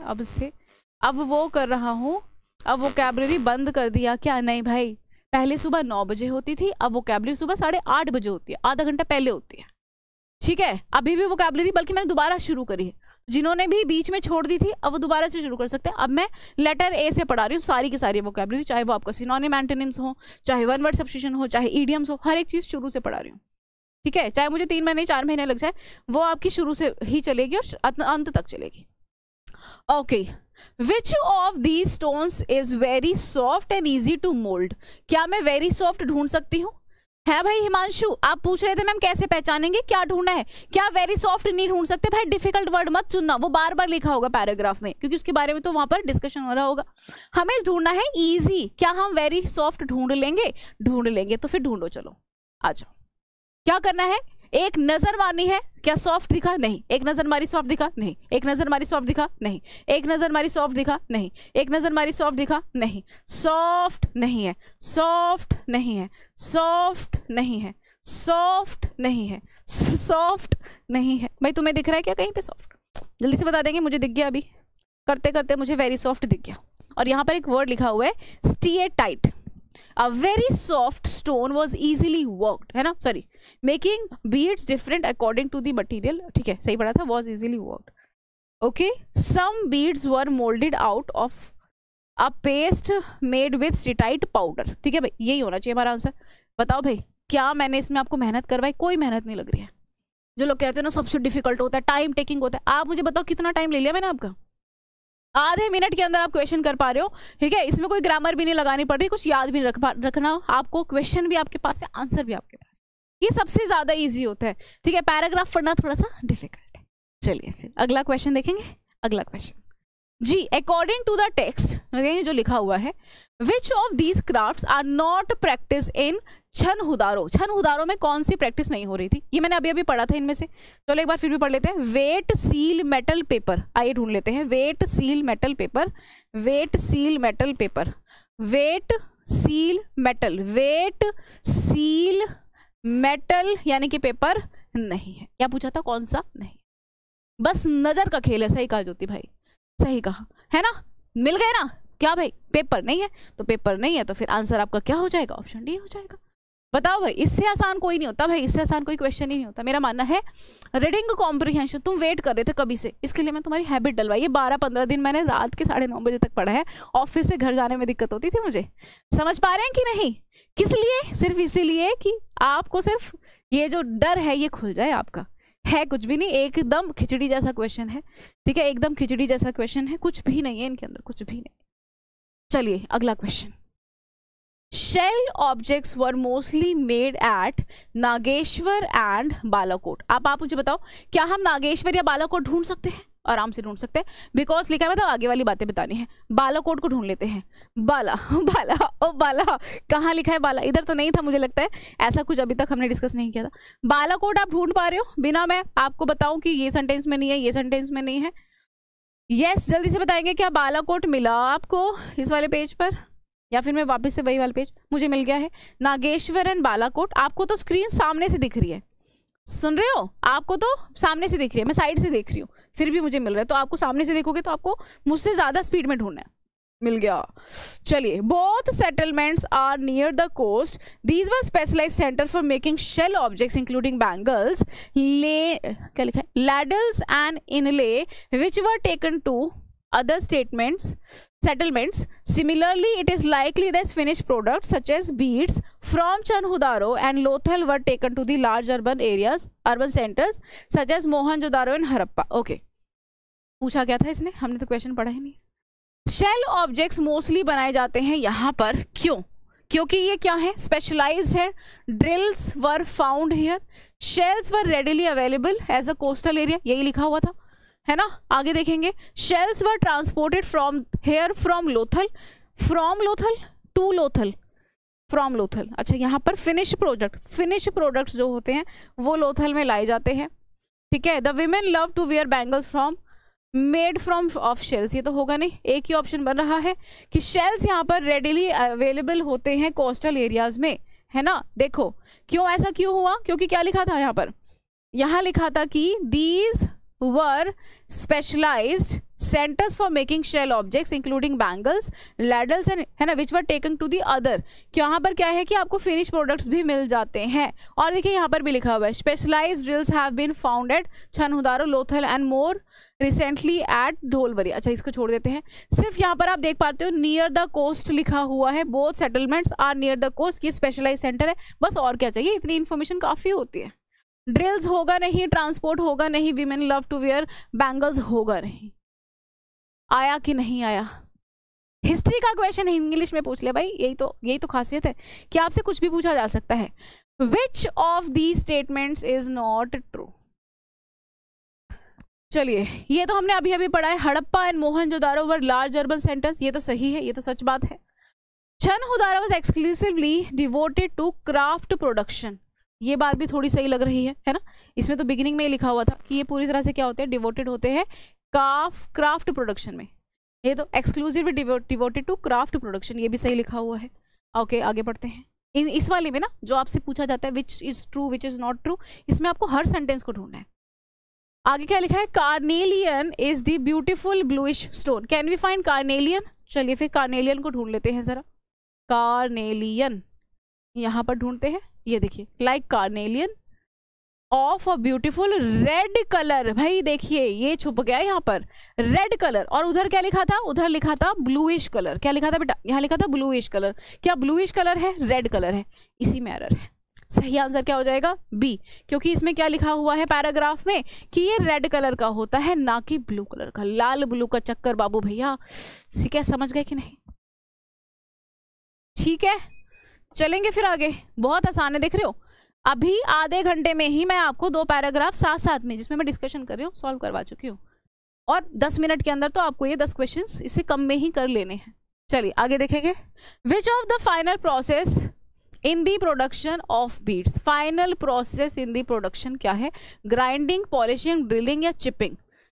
अब वो कर रहा हूँ, अब वोकैबुलरी बंद कर दिया क्या? नहीं भाई, पहले सुबह 9 बजे होती थी, अब वोकैबुलरी सुबह 8:30 बजे होती है, आधा घंटा पहले होती है, ठीक है। अभी भी वोकैबुलरी बल्कि मैंने दोबारा शुरू करी है, जिन्होंने भी बीच में छोड़ दी थी अब वो दोबारा से शुरू कर सकते हैं। अब मैं लेटर ए से पढ़ा रही हूँ सारी की सारी वोकैबुलरी, चाहे वो आपका सिनोनिम एंटोनिम्स हो, चाहे वन वर्ड सब्स्टिट्यूशन हो, चाहे इडियम्स हो, हर एक चीज़ शुरू से पढ़ा रही हूँ, ठीक है। चाहे मुझे 3 महीने 4 महीने लग जाए, वो आपकी शुरू से ही चलेगी और अंत तक चलेगी। Okay, which of these stones is very soft and easy to mould? क्या मैं वेरी सॉफ्ट ढूंढ सकती हूँ? है भाई हिमांशु, आप पूछ रहे थे मैम कैसे पहचानेंगे क्या ढूंढना है, क्या वेरी सॉफ्ट नहीं ढूंढ सकते? भाई डिफिकल्ट वर्ड मत चुनना, वो बार बार लिखा होगा पैराग्राफ में, क्योंकि उसके बारे में तो वहां पर डिस्कशन हो रहा होगा। हमें ढूंढना है इजी, क्या हम वेरी सॉफ्ट ढूंढ लेंगे? ढूंढ लेंगे तो फिर ढूंढो, चलो आ जाओ। क्या करना है, एक नजर मारनी है, क्या सॉफ्ट दिखा? नहीं। एक नजर मारी सॉफ्ट दिखा? नहीं। एक नजर मारी सॉफ्ट दिखा? नहीं। एक नजर मारी सॉफ्ट दिखा? नहीं। एक नजर मारी सॉफ्ट दिखा? नहीं। सॉफ्ट नहीं है, सॉफ्ट नहीं है, सॉफ्ट नहीं है, सॉफ्ट नहीं है, सॉफ्ट नहीं है। भाई तुम्हें दिख रहा है क्या कहीं पे सॉफ्ट? जल्दी से बता देंगे। मुझे दिख गया, अभी करते करते मुझे वेरी सॉफ्ट दिख गया। और यहाँ पर एक वर्ड लिखा हुआ है steatite. A very soft stone was easily worked, है ना, sorry, making beads different according to the material, ठीक है, सही पढ़ा था, was easily worked, okay, some beads were molded out of a paste made with steatite powder, ठीक है भाई, यही होना चाहिए हमारा आंसर। बताओ भाई क्या मैंने इसमें आपको मेहनत करवाई? कोई मेहनत नहीं लग रही है। जो लोग कहते हैं ना सबसे डिफिकल्ट होता है, टाइम टेकिंग होता है, आप मुझे बताओ कितना टाइम ले लिया मैंने आपका? आधे मिनट के अंदर आप क्वेश्चन कर पा रहे हो, ठीक है, इसमें कोई ग्रामर भी नहीं लगानी पड़ रही, कुछ याद भी नहीं रखना आपको, क्वेश्चन भी आपके पास है, आंसर भी आपके पास, ये सबसे ज्यादा इजी होता है, ठीक है। पैराग्राफ पढ़ना थोड़ा सा डिफिकल्ट है। चलिए फिर अगला क्वेश्चन देखेंगे। अगला क्वेश्चन जी, अकॉर्डिंग टू द टेक्स्ट, जो लिखा हुआ है, which of these crafts are not practice in Chanhudaro? Chanhudaro में कौन सी प्रैक्टिस नहीं हो रही थी? ये मैंने अभी अभी पढ़ा था इनमें से, चलो एक बार फिर भी पढ़ लेते हैं। वेट, सील, मेटल, पेपर, आइए ढूंढ लेते हैं। Weight, seal, metal, paper, weight, seal, metal, paper, weight, seal, metal, weight, seal, metal यानी कि पेपर नहीं है। क्या पूछा था, कौन सा? नहीं, बस नजर का खेल है। सही कहा ज्योति भाई, सही कहा, है ना, मिल गए ना? क्या भाई पेपर नहीं है तो पेपर नहीं है, तो फिर आंसर आपका क्या हो जाएगा? ऑप्शन डी हो जाएगा। बताओ भाई इससे आसान कोई नहीं होता, भाई इससे आसान कोई क्वेश्चन ही नहीं होता। मेरा मानना है रीडिंग कॉम्प्रिहेंशन, तुम वेट कर रहे थे कभी से, इसके लिए मैं तुम्हारी हैबिट डलवाई है। 12-15 दिन मैंने रात के 9:30 बजे तक पढ़ा है, ऑफिस से घर जाने में दिक्कत होती थी मुझे। समझ पा रहे हैं कि नहीं? किस लिए? सिर्फ इसीलिए कि आपको सिर्फ ये जो डर है ये खुल जाए। आपका है कुछ भी नहीं, एकदम खिचड़ी जैसा क्वेश्चन है, ठीक है, एकदम खिचड़ी जैसा क्वेश्चन है, कुछ भी नहीं है इनके अंदर, कुछ भी नहीं। चलिए अगला question. Shell objects were mostly made at Nageshwar and Balakot. आप मुझे बताओ क्या हम नागेश्वर या बालाकोट ढूंढ सकते हैं? आराम से ढूंढ सकते हैं, बिकॉज लिखा है, मतलब आगे वाली बातें बतानी है। बालाकोट को ढूंढ लेते हैं। बाला बाला ओ बाला, कहाँ लिखा है बाला? इधर तो नहीं था, मुझे लगता है ऐसा कुछ अभी तक हमने डिस्कस नहीं किया था। बालाकोट आप ढूंढ पा रहे हो बिना मैं आपको बताऊं कि ये सेंटेंस में नहीं है, ये सेंटेंस में नहीं है? यस, जल्दी से बताएंगे क्या बालाकोट मिला आपको इस वाले पेज पर, या फिर मैं वापस से वही वाला पेज? मुझे मिल गया है नागेश्वर एंड बालाकोट। आपको तो स्क्रीन सामने से दिख रही है, सुन रहे हो, आपको तो सामने से दिख रही है, मैं साइड से देख रही हूँ फिर भी मुझे मिल रहा है, तो आपको सामने से देखोगे तो आपको मुझसे ज़्यादा स्पीड में ढूंढना है। मिल गया, चलिए। Both settlements are near the coast, these were specialise centre for making shell objects including bangles, क्या लिखा है, ladles and inlay which were taken to other statements settlements, similarly it is likely that finish products such as beads from Chanhudaro and Lothal were taken to the large urban areas, urban centres such as Mohenjodaro and Harappa. Okay, पूछा क्या था इसने? हमने तो question पढ़ा ही नहीं। Shell objects mostly बनाए जाते हैं यहाँ पर, क्यों? क्योंकि ये क्या है, स्पेशलाइज है। Drills were found here, shells were readily available as a coastal area, यही लिखा हुआ था, है ना। आगे देखेंगे, shells were transported from here from Lothal to Lothal, from Lothal. अच्छा, यहाँ पर फिनिश प्रोडक्ट्स जो होते हैं वो लोथल में लाए जाते हैं, ठीक है। The women love to wear bangles from made from of shells, ये तो होगा नहीं, एक ही ऑप्शन बन रहा है कि शेल्स यहाँ पर रेडिली अवेलेबल होते हैं कोस्टल एरियाज में, है ना। देखो क्यों, ऐसा क्यों हुआ, क्योंकि क्या लिखा था यहाँ पर, यहाँ लिखा था कि these were specialised centres for making shell objects including bangles, ladles and, है ना, which were taken to the other. यहाँ पर क्या है कि आपको फिनिश प्रोडक्ट्स भी मिल जाते हैं। और देखिए यहाँ पर भी लिखा हुआ है specialised drills have been found at Chanhudaro, Lothal and more recently at Dholavira. अच्छा इसको छोड़ देते हैं। सिर्फ यहाँ पर आप देख पाते हो नियर द कोस्ट लिखा हुआ है, both settlements are near the coast, की स्पेशलाइज सेंटर है, बस और क्या चाहिए, इतनी इन्फॉर्मेशन काफ़ी होती है। ड्रिल्स होगा नहीं, ट्रांसपोर्ट होगा नहीं, women love to wear bangles होगा नहीं। आया कि नहीं आया? हिस्ट्री का क्वेश्चन इंग्लिश में पूछ लिया भाई, यही तो खासियत है कि आपसे कुछ भी पूछा जा सकता है। Which of these statements is not true? चलिए, ये तो हमने अभी अभी पढ़ा है, Harappa and Mohenjodaro were large urban centres, ये तो सही है, ये तो सच बात है। Chanhudaro was exclusively devoted to craft production, ये बात भी थोड़ी सही लग रही है ना। इसमें तो बिगिनिंग में ही लिखा हुआ था कि ये पूरी तरह से क्या होते हैं, डिवोटेड होते हैं क्राफ्ट प्रोडक्शन में, ये तो exclusively devoted to craft production, ये भी सही लिखा हुआ है। ओके आगे बढ़ते हैं। इस वाले में ना जो आपसे पूछा जाता है which is true which is not true, इसमें आपको हर सेंटेंस को ढूंढना है। आगे क्या लिखा है, carnelian is the beautiful bluish stone, can we find carnelian? चलिए फिर कार्नेलियन को ढूंढ लेते हैं जरा। कार्नेलियन यहाँ पर ढूंढते हैं, ये देखिए, like carnelian of a beautiful red colour, भाई देखिए ये छुप गया यहाँ पर रेड कलर, और उधर क्या लिखा था, उधर लिखा था ब्लूइश कलर। क्या लिखा था बेटा, यहाँ लिखा था ब्लूइश कलर, क्या ब्लूइश कलर है? रेड कलर है, इसी में एरर है। सही आंसर क्या हो जाएगा, बी, क्योंकि इसमें क्या लिखा हुआ है पैराग्राफ में कि ये रेड कलर का होता है ना कि ब्लू कलर का। लाल ब्लू का चक्कर बाबू भैया, क्या समझ गए कि नहीं? ठीक है, चलेंगे फिर आगे, बहुत आसान है, देख रहे हो। अभी आधे घंटे में ही मैं आपको दो पैराग्राफ साथ साथ में, जिसमें मैं डिस्कशन कर रही हूँ, सॉल्व करवा चुकी हूँ, और 10 मिनट के अंदर तो आपको ये 10 क्वेश्चंस इससे कम में ही कर लेने हैं। चलिए आगे देखेंगे, which of the final process in the production of beads, final process in the production क्या है, ग्राइंडिंग, पॉलिशिंग, ड्रिलिंग या चिपिंग?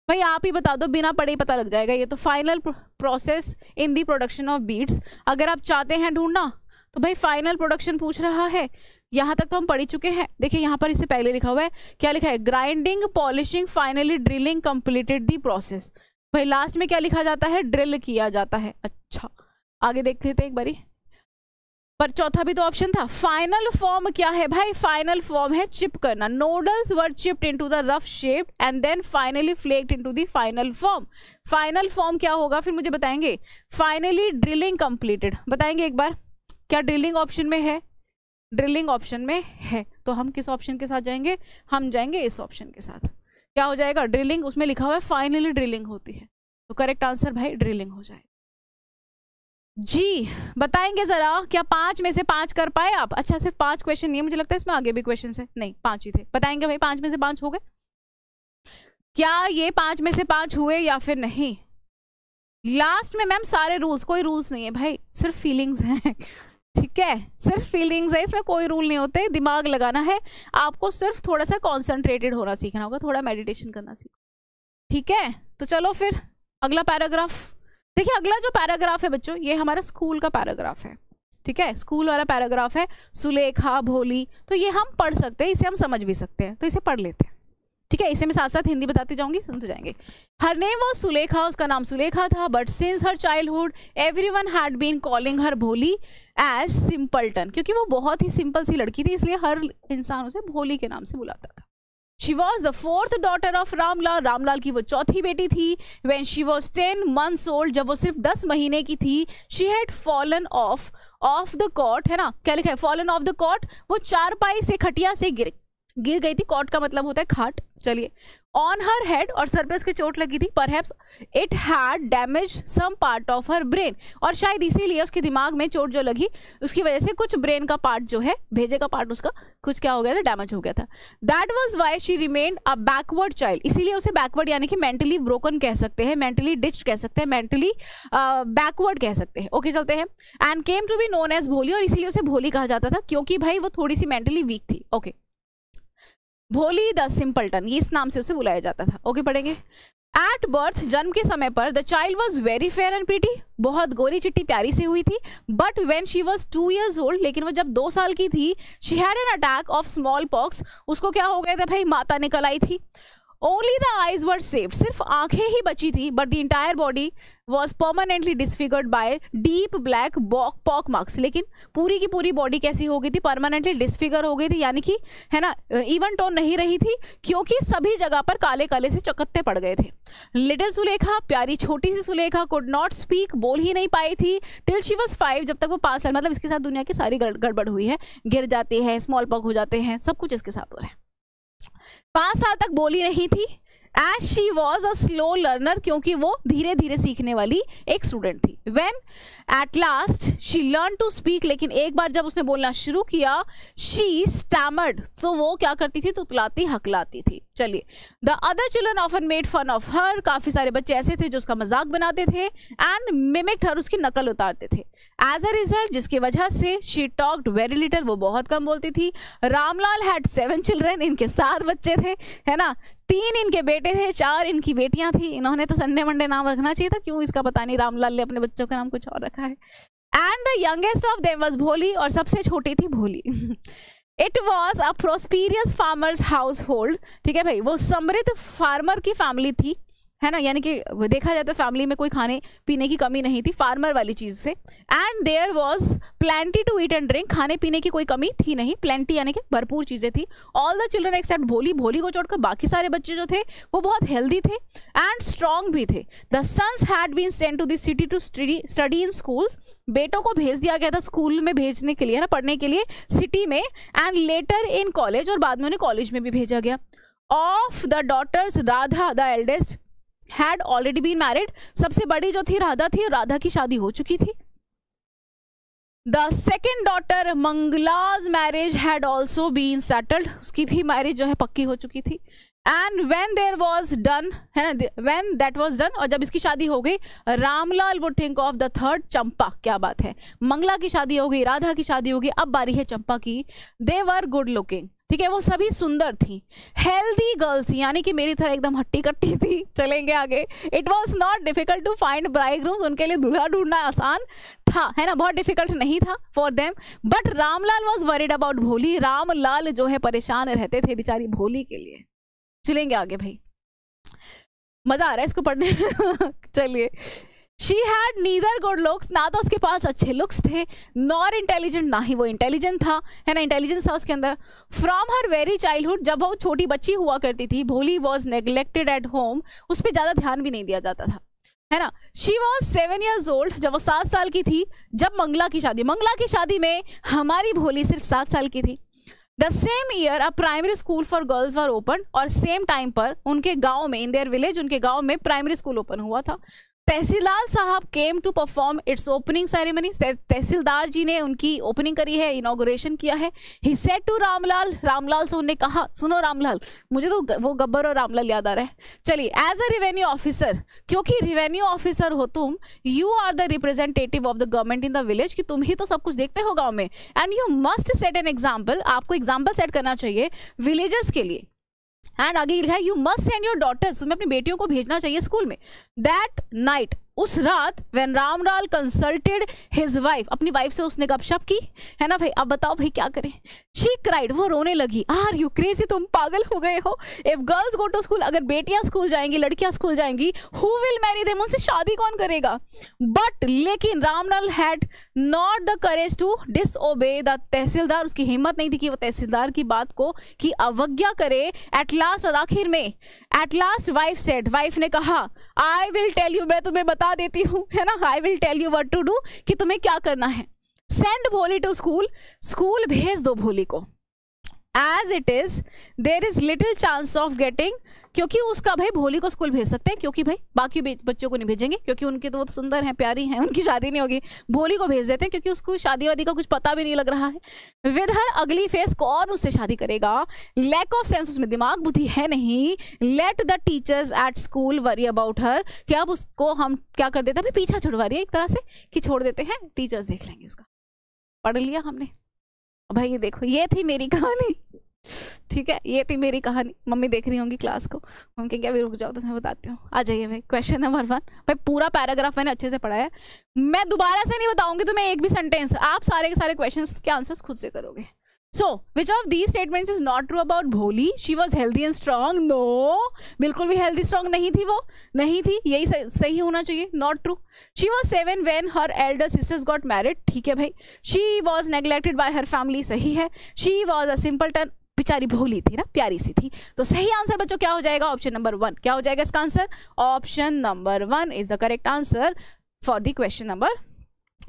भाई आप ही बता दो, बिना पढ़े ही पता लग जाएगा। ये तो final process in the production of beads, अगर आप चाहते हैं ढूंढना तो भाई फाइनल प्रोडक्शन पूछ रहा है, यहाँ तक तो हम पढ़ ही चुके हैं। देखिए यहाँ पर इससे पहले लिखा हुआ है, क्या लिखा है, grinding, polishing, finally drilling completed the process, भाई लास्ट में क्या लिखा जाता है, ड्रिल किया जाता है। अच्छा आगे देख लेते एक बारी, पर चौथा भी तो ऑप्शन था। फाइनल फॉर्म क्या है भाई, फाइनल फॉर्म है चिप करना, nodules were chipped into the rough shape and then finally flaked into the final form. Final form क्या होगा फिर मुझे बताएंगे, फाइनली ड्रिलिंग कंप्लीटेड, बताएंगे एक बार, क्या ड्रिलिंग ऑप्शन में है? ड्रिलिंग ऑप्शन में है, तो हम किस ऑप्शन के साथ जाएंगे, हम जाएंगे इस ऑप्शन के साथ। क्या हो जाएगा, ड्रिलिंग, उसमें लिखा हुआ है फाइनली ड्रिलिंग होती है, तो करेक्ट आंसर भाई ड्रिलिंग हो जाएगा। जी बताएंगे जरा, क्या 5 में से 5 कर पाए आप? अच्छा सिर्फ 5 क्वेश्चन नहीं है, मुझे लगता है इसमें आगे भी क्वेश्चन है, नहीं 5 ही थे, बताएंगे भाई 5 में से 5 हो गए क्या, ये 5 में से 5 हुए या फिर नहीं? लास्ट में मैम सारे रूल्स, कोई रूल्स नहीं है भाई, सिर्फ फीलिंग्स हैं, ठीक है, सिर्फ फीलिंग्स है, इसमें कोई रूल नहीं होते, दिमाग लगाना है आपको, सिर्फ थोड़ा सा कॉन्सेंट्रेटेड होना सीखना होगा, थोड़ा मेडिटेशन करना सीखो, ठीक है। तो चलो फिर अगला पैराग्राफ देखिए, अगला जो पैराग्राफ है बच्चों, ये हमारा स्कूल का पैराग्राफ है, ठीक है, स्कूल वाला पैराग्राफ है, सुलेखा भोली, तो ये हम पढ़ सकते हैं, इसे हम समझ भी सकते हैं, तो इसे पढ़ लेते हैं, ठीक है। इसे मैं साथ साथ हिंदी बताती जाऊंगी, सुनते जाएंगे। हर नेम वाज सुलेखा, उसका नाम सुलेखा था, but since her childhood everyone had been calling her Bholi as simpleton, क्योंकि वो बहुत ही सिंपल सी लड़की थी, इसलिए हर इंसान उसे भोली के नाम से बुलाता था। She was the 4th daughter of Ramlal, Ramlal की वो 4थी बेटी थी। When she was 10 months old, जब वो सिर्फ 10 महीने की थी, she had fallen off the cot, है ना, क्या लिखा है, फॉलन ऑफ द कॉट, वो चारपाई से, खटिया से गिर गई थी, कॉट का मतलब होता है खाट। चलिए, ऑन हर हेड, और सर पे उसके चोट लगी थी, perhaps it had damage some part of her brain, और शायद इसीलिए उसके दिमाग में चोट जो लगी उसकी वजह से कुछ ब्रेन का पार्ट जो है, भेजे का पार्ट उसका कुछ क्या हो गया था, डैमेज हो गया था। That was why she remained a backward child, इसीलिए उसे बैकवर्ड यानी कि मेंटली ब्रोकन कह सकते हैं, मेंटली डिच्ड कह सकते हैं, मेंटली बैकवर्ड कह सकते हैं। ओके चलते हैं। And came to be known as Bholi, और इसीलिए उसे भोली कहा जाता था क्योंकि भाई वो थोड़ी सी मेंटली वीक थी। ओके, भोली द सिंपलटन, ये इस नाम से उसे बुलाया जाता था। ओके पढ़ेंगे। एट बर्थ, जन्म के समय पर, the child was very fair and pretty, बहुत गोरी चिट्टी प्यारी से हुई थी. But when she was 2 years old, लेकिन वो जब 2 साल की थी, she had an attack of small pox, उसको क्या हो गया था भाई, माता निकल आई थी. Only the eyes were saved, सिर्फ आंखें ही बची थी. But the entire body was permanently disfigured by deep black pock marks, लेकिन पूरी की पूरी बॉडी कैसी हो गई थी, परमानेंटली डिस्फिगर हो गई थी, यानी कि है ना इवन टोन नहीं रही थी, क्योंकि सभी जगह पर काले काले से चकत्ते पड़ गए थे. लिटिल सुलेखा, प्यारी छोटी सी सुलेखा, कुड नॉट स्पीक, बोल ही नहीं पाई थी, टिल शी वॉज 5, जब तक वो 5 साल, मतलब इसके साथ दुनिया की सारी गड़बड़ हुई है, गिर जाते हैं, स्मॉल पॉक हो जाते हैं, सब कुछ इसके साथ हो रहा है. 5 साल तक बोली नहीं थी. As she was a slow learner, क्योंकि वो धीरे धीरे सीखने वाली एक स्टूडेंट थी. When at last she learn to speak, लेकिन एक बार जब उसने बोलना शुरू किया, शी स्टैमर्ड, तो वो क्या करती थी, तुतलाती हकलाती थी. चलिए, the other children often made fun of her, काफी सारे बच्चे ऐसे थे जो उसका मजाक बनाते थे, एंड मिमिक्ड हर, उसकी नकल उतारते थे. एज अ रिजल्ट, जिसकी वजह से, शी टॉक्ड वेरी लिटल, वो बहुत कम बोलती थी. रामलाल हैड 7 children, इनके 7 बच्चे थे, है ना, 3 इनके बेटे थे, 4 इनकी बेटियां थी. इन्होंने तो संडे मंडे नाम रखना चाहिए था, क्यों इसका पता नहीं, रामलाल ने अपने बच्चों का नाम कुछ और रखा है. And the youngest of them was Bholi, और सबसे छोटी थी Bholi. It was a prosperous farmer's household, ठीक है भाई, वो समृद्ध फार्मर की फैमिली थी, है ना, यानी कि देखा जाए तो फैमिली में कोई खाने पीने की कमी नहीं थी, फार्मर वाली चीज़ से. And there was plenty to eat and drink, खाने पीने की कोई कमी थी नहीं, प्लेंटी यानी कि भरपूर चीज़ें थी. ऑल द चिल्ड्रन एक्सेप्ट भोली, भोली को छोड़कर बाकी सारे बच्चे जो थे वो बहुत हेल्दी थे एंड स्ट्रॉन्ग भी थे. The sons had been sent to the city to study in schools, बेटों को भेज दिया गया था स्कूल में भेजने के लिए, ना पढ़ने के लिए सिटी में, एंड लेटर इन कॉलेज, और बाद में उन्हें कॉलेज में भी भेजा गया. Of the daughters, Radha the eldest had already been married, सबसे बड़ी जो थी राधा थी, राधा की शादी हो चुकी थी. The second daughter Mangala's marriage had also been settled, उसकी भी मैरिज जो है पक्की हो चुकी थी. And when there was done, है ना, वेन दैट वॉज डन, और जब इसकी शादी हो गई, Ramlal would think of the third Champa. क्या बात है, मंगला की शादी हो गई, राधा की शादी हो गई, अब बारी है चंपा की. दे वर गुड लुकिंग, ठीक है, वो सभी सुंदर थी, हेल्दी गर्ल्स, यानी कि मेरी तरह एकदम हट्टी कट्टी थी. चलेंगे आगे. It was not difficult to find bridegrooms, उनके लिए दूल्हा ढूंढना आसान था, है ना, बहुत डिफिकल्ट नहीं था for them. But Ramlal was worried about Bholi, Ramlal जो है परेशान रहते थे बेचारी भोली के लिए. चलेंगे आगे भाई, मजा आ रहा है इसको पढ़ने. चलिए, she had neither good looks, ना तो उसके पास अच्छे लुक्स थे, नॉर इंटेलिजेंट, ना ही वो इंटेलिजेंट था, है ना, इंटेलिजेंस था उसके अंदर. फ्रॉम हर वेरी चाइल्डहुड, जब वो छोटी बच्ची हुआ करती थी, भोली वॉज नेग्लेक्टेड एट होम, उस पर ज़्यादा ध्यान भी नहीं दिया जाता था, है ना. शी वॉज 7 years old, जब वो 7 साल की थी, जब मंगला की शादी में हमारी भोली सिर्फ 7 साल की थी. The same year a primary school for girls were open, और सेम टाइम पर उनके गाँव में, इन देयर विलेज, उनके गाँव में प्राइमरी स्कूल ओपन हुआ था. तहसीलदार साहब came to perform its opening ceremony, तहसीलदार जी ने उनकी ओपनिंग करी है, इनॉग्रेशन किया है. He said to Ramlal, Ramlal से उन्होंने कहा, सुनो रामलाल, मुझे तो वो गब्बर और रामलाल याद आ रहा है. चलिए, एज अ रेवेन्यू ऑफिसर, क्योंकि रेवेन्यू ऑफिसर हो तुम, you are the representative of the government in the village, कि तुम ही तो सब कुछ देखते हो गाँव में, and you must set an example, आपको एग्जाम्पल सेट करना चाहिए विलेजर्स के लिए. एंड आगे लिखा है, you must send your daughters, तुम्हें अपनी बेटियों को भेजना चाहिए स्कूल में. दैट नाइट, उस रात, when Ramlal consulted his wife, अपनी वाइफ से उसने गपशप की, है ना भाई, अब बताओ भाई क्या करें. शी क्राइड, वो रोने लगी, आर यू क्रेजी, तुम पागल हो गए हो. If girls go to school, अगर बेटियां स्कूल जाएंगी, लड़कियां स्कूल जाएंगी, हु विल मैरी देम, उनसे शादी कौन करेगा. बट लेकिन Ramlal had not the courage to disobey the तहसीलदार, उसकी हिम्मत नहीं थी कि वो तहसीलदार की बात को की अवज्ञा करे. एट लास्ट, और आखिर में, at last wife said, wife ने कहा, आई विल टेल यू, मैं तुम्हें बता देती हूँ, है ना, I will tell you what to do, कि तुम्हें क्या करना है. सेंड भोली टू स्कूल, स्कूल भेज दो भोली को. As it is there is little chance of getting, क्योंकि उसका भाई भोली को स्कूल भेज सकते हैं, क्योंकि भाई बाकी बच्चों को नहीं भेजेंगे, क्योंकि उनके तो वो सुंदर हैं, प्यारी हैं, उनकी शादी नहीं होगी. भोली को भेज देते हैं, क्योंकि उसको शादी वादी का कुछ पता भी नहीं लग रहा है. विद हर अगली फेस, कौन उससे शादी करेगा. लैक ऑफ सेंस, उसमें दिमाग बुद्धि है नहीं. Let the teachers at school worry about her, कि अब उसको हम क्या कर देते हैं, पीछा छुड़वा रही है एक तरह से, कि छोड़ देते हैं, टीचर्स देख लेंगे उसका. पढ़ लिया हमने भाई, ये देखो, ये थी मेरी कहानी. ठीक है, ये थी मेरी कहानी। मम्मी देख रही होंगी क्लास को, मम्मी कहेंगे अभी रुक जाओ तो मैं बताती हूँ। आ जाइए भाई, क्वेश्चन नंबर 1। भाई पूरा पैराग्राफ मैंने अच्छे से पढ़ा है, मैं दोबारा से नहीं बताऊंगी तो मैं एक भी सेंटेंस। आप सारे के सारे क्वेश्चन के आंसर्स खुद से करोगे। So which of these statements is not true about Bholi? She was healthy and strong. No, बिल्कुल भी हेल्दी स्ट्रांग नहीं थी, वो नहीं थी, यही सही होना चाहिए, not true. She was 7 when her elder sisters got married, ठीक है भाई। She was neglected by her family, सही है। शी वॉज अ सिंपल्टन, बेचारी भोली थी ना, प्यारी सी थी। तो सही आंसर बच्चों क्या हो जाएगा? ऑप्शन नंबर 1 क्या हो जाएगा इसका answer? Option number 1 is the correct answer for the question number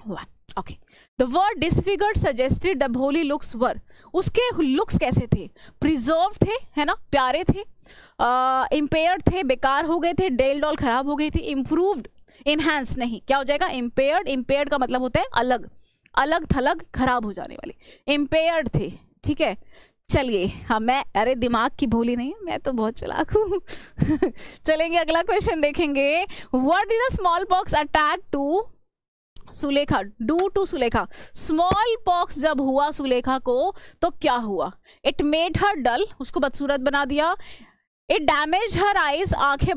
1। Okay, the word disfigured suggested the Bholi looks were. उसके लुक्स कैसे थे? प्रिजर्व थे, है ना, प्यारे थे, इम्पेयर्ड थे, बेकार हो गए थे, डेल डॉल खराब हो गई थी। इम्प्रूव्ड, इनहैंस नहीं, क्या हो जाएगा? इम्पेयर्ड। इम्पेयर्ड का मतलब होता है अलग अलग थलग, खराब हो जाने वाले, इम्पेयर्ड थे, ठीक है। चलिए, हाँ मैं, अरे दिमाग की भोली नहीं, मैं तो बहुत चालाक हूँ। चलेंगे अगला क्वेश्चन देखेंगे। What is the small pox attack to Sulekha? Do to Sulekha, small pox जब हुआ सुलेखा को तो क्या हुआ? इट मेड हर डल, उसको बदसूरत बना दिया। इट डैमेज हर आइज, आंखें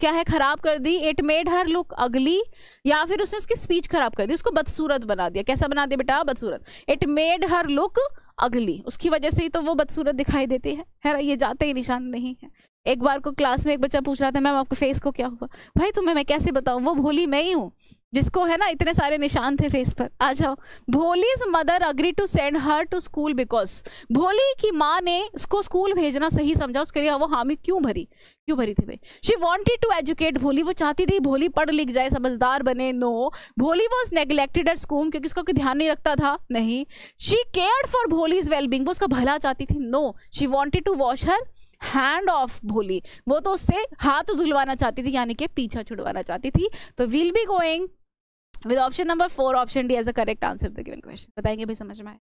क्या है, खराब कर दी। It made her look ugly, या फिर उसने उसकी स्पीच खराब कर दी, उसको बदसूरत बना दिया। कैसा बना दिया बेटा? बदसूरत। इट मेड हर लुक अगली, उसकी वजह से ही तो वो बदसूरत दिखाई देती है ना। ये जाते ही निशान नहीं है। एक बार को क्लास में एक बच्चा पूछ रहा था, मैम आपके फेस को क्या हुआ? भाई तुम्हें मैं कैसे बताऊँ, वो भोली मैं ही हूँ जिसको, है ना, इतने सारे निशान थे फेस पर। आ जाओ। Bholi's mother agree to send her to school because, Bholi की माँ ने उसको स्कूल भेजना सही समझा, उसके लिए वो हामी क्यों भरी थी भाई। शी वॉन्टेड टू एजुकेट भोली, वो चाहती थी भोली पढ़ लिख जाए, समझदार बने। नो, भोली वॉज नेग्लेक्टेड एट स्कूल, क्योंकि उसका कोई ध्यान नहीं रखता था, नहीं। She cared for Bholi's wellbeing, वो उसका भला चाहती थी। No, she wanted to wash her hand of Bholi, वो तो उससे हाथ धुलवाना चाहती थी, यानी कि पीछा छुड़वाना चाहती थी। तो will be going with option number 4, option D as a correct answer the given question. बताएंगे भाई समझ में आए?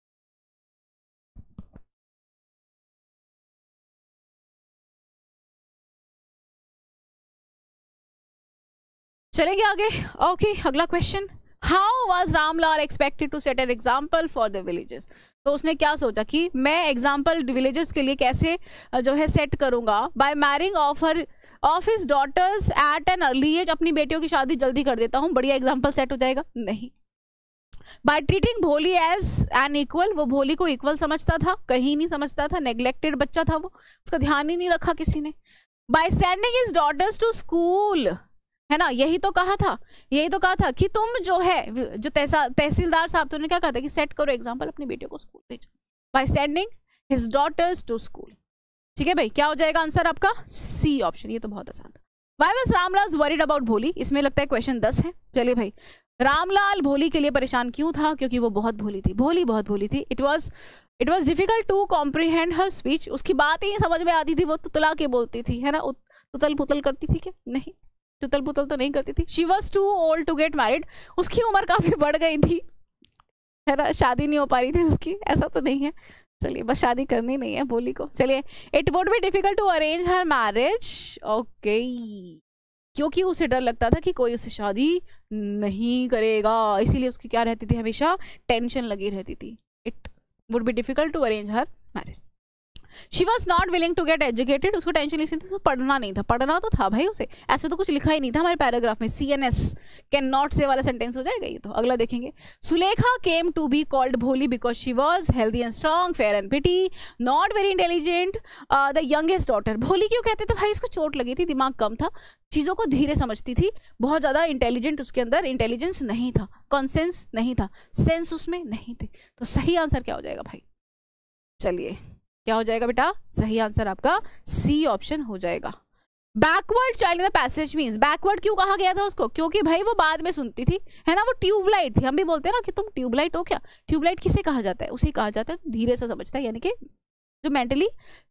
चलेंगे आगे। ओके, अगला question. How was Ramlal expected to set an example for the villages? तो उसने क्या सोचा कि मैं एग्जाम्पल विलेजेस के लिए कैसे जो है सेट करूंगा? By marrying off his daughters at an early age, अपनी बेटियों की शादी जल्दी कर देता हूँ, बढ़िया एग्जाम्पल सेट हो जाएगा, नहीं। By treating Bholi as an equal, वो भोली को इक्वल समझता था, कहीं नहीं समझता था, नेग्लेक्टेड बच्चा था वो, उसका ध्यान ही नहीं रखा किसी ने। By sending his daughters to school, है ना, यही तो कहा था कि तुम जो है, जो तहसीलदार साहब तुमने क्या कहा था कि सेट करो एग्जाम्पल, अपनी बेटियों को स्कूल भेजो। By sending his daughters to school, ठीक है भाई, क्या हो जाएगा आंसर आपका? C option. ये तो बहुत आसान था। Why was Ramlal worried about Bholi? इसमें लगता है क्वेश्चन 10 है। चलिए भाई, रामलाल भोली के लिए परेशान क्यों था? क्योंकि वो बहुत भोली थी, बहुत भोली थी। It was difficult to comprehend her speech, उसकी बात ही नहीं समझ में आती थी, वो तुतला के बोलती थी, है ना, तुतल पुतल करती थी क्या? नहीं, तुतल पुतल तो नहीं करती थी। She was too old to get married, उसकी उम्र काफी बढ़ गई थी, है ना, शादी नहीं हो पा रही थी उसकी, ऐसा तो नहीं है। चलिए, बस शादी करनी नहीं है भोली को। चलिए, it would be difficult to arrange her marriage, okay, क्योंकि उसे डर लगता था कि कोई उसे शादी नहीं करेगा, इसीलिए उसकी क्या रहती थी, हमेशा टेंशन लगी रहती थी। It would be difficult to arrange her marriage. She was not willing to get educated, उसको टेंशन नहीं थी, उसको पढ़ना नहीं था, पढ़ना तो था भाई उसे, ऐसे तो कुछ लिखा ही नहीं था हमारे पैराग्राफ में। CNS कैन नॉट से वाला सेंटेंस हो जाएगा ये तो। अगला देखेंगे। Sulekha came to be called Bholi because she was healthy and strong, fair and pretty, not very intelligent, the youngest daughter. Bholi क्यों कहते थे भाई? इसको चोट लगी थी, दिमाग कम था, चीज़ों को धीरे समझती थी, बहुत ज़्यादा इंटेलिजेंट, उसके अंदर इंटेलिजेंस नहीं था, कॉन्सेंस नहीं था, सेंस उसमें नहीं थे। तो सही आंसर क्या हो जाएगा भाई? चलिए, क्या हो जाएगा बेटा? सही आंसर आपका सी ऑप्शन हो जाएगा। Backward child in the passage means, backward क्यों कहा गया था उसको? क्योंकि भाई वो बाद में सुनती थी, है ना, वो ट्यूबलाइट थी। हम भी बोलते हैं ना कि तुम ट्यूबलाइट हो क्या? ट्यूबलाइट किसे कहा जाता है? उसे कहा जाता है धीरे से समझता है, यानी कि जो मेंटली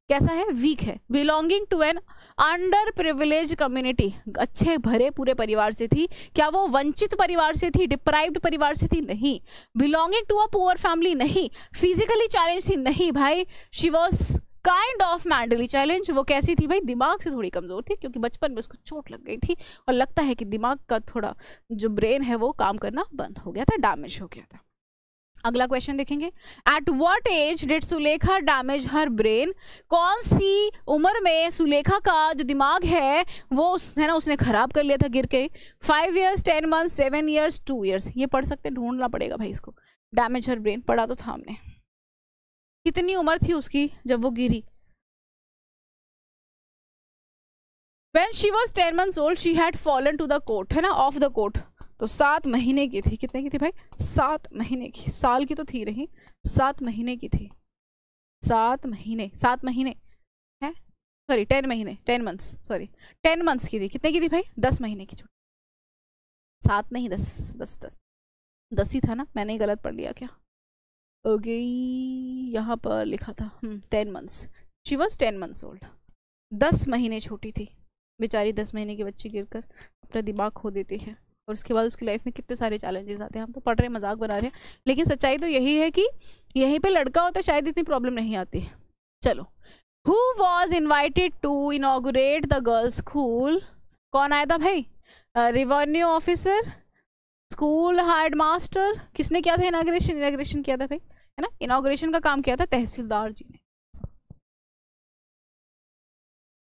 कैसा है, वीक है। Belonging to an under privilege community, अच्छे भरे पूरे परिवार से थी। क्या वो वंचित परिवार से थी, डिप्राइव्ड परिवार से थी? नहीं। Belonging to a poor family, नहीं। फिजिकली चैलेंज थी, नहीं भाई। She was kind of mentally challenge, वो कैसी थी भाई? दिमाग से थोड़ी कमजोर थी, क्योंकि बचपन में उसको चोट लग गई थी और लगता है कि दिमाग का थोड़ा जो ब्रेन है वो काम करना बंद हो गया था, डैमेज हो गया था। अगला क्वेश्चन देखेंगे, at what age did Sulekha damage her brain, कौन सी उम्र में सुलेखा का जो दिमाग है वो है ना उसने खराब कर लिया था गिर के। 5 years, 10 months, 7 years, 2 years, ये पढ़ सकते, ढूंढना पड़ेगा भाई इसको। डैमेज हर ब्रेन पढ़ा तो था हमने, कितनी उम्र थी उसकी जब वो गिरी। When she was 10 months old, she had fallen to the court, है ना ऑफ द कोर्ट, तो 7 महीने की थी। कितने की थी भाई? 7 महीने की, साल की तो थी रही, 7 महीने की थी। 7 महीने है, सॉरी 10 महीने, 10 months, सॉरी 10 months की थी। कितने की थी भाई? 10 महीने की छोटी, 7 नहीं 10 ही था ना, मैंने ही गलत पढ़ लिया क्या? ओके, यहाँ पर लिखा था 10 months, she was 10 months old, 10 महीने छोटी थी बेचारी। 10 महीने की बच्ची गिरकर अपना दिमाग खो देती है, और उसके बाद उसकी लाइफ में कितने सारे चैलेंजेस आते हैं। हम तो पढ़ रहे हैं, मजाक बना रहे हैं, लेकिन सच्चाई तो यही है कि यहीं पे लड़का होता शायद इतनी प्रॉब्लम नहीं आती है। चलो, who was invited to inaugurate the girls school, कौन आया था भाई? Revenue officer, school head master, किसने किया था इनॉग्रेशन? इनॉग्रेशन किया था भाई, है ना, इनॉग्रेशन का काम किया था तहसीलदार जी ने।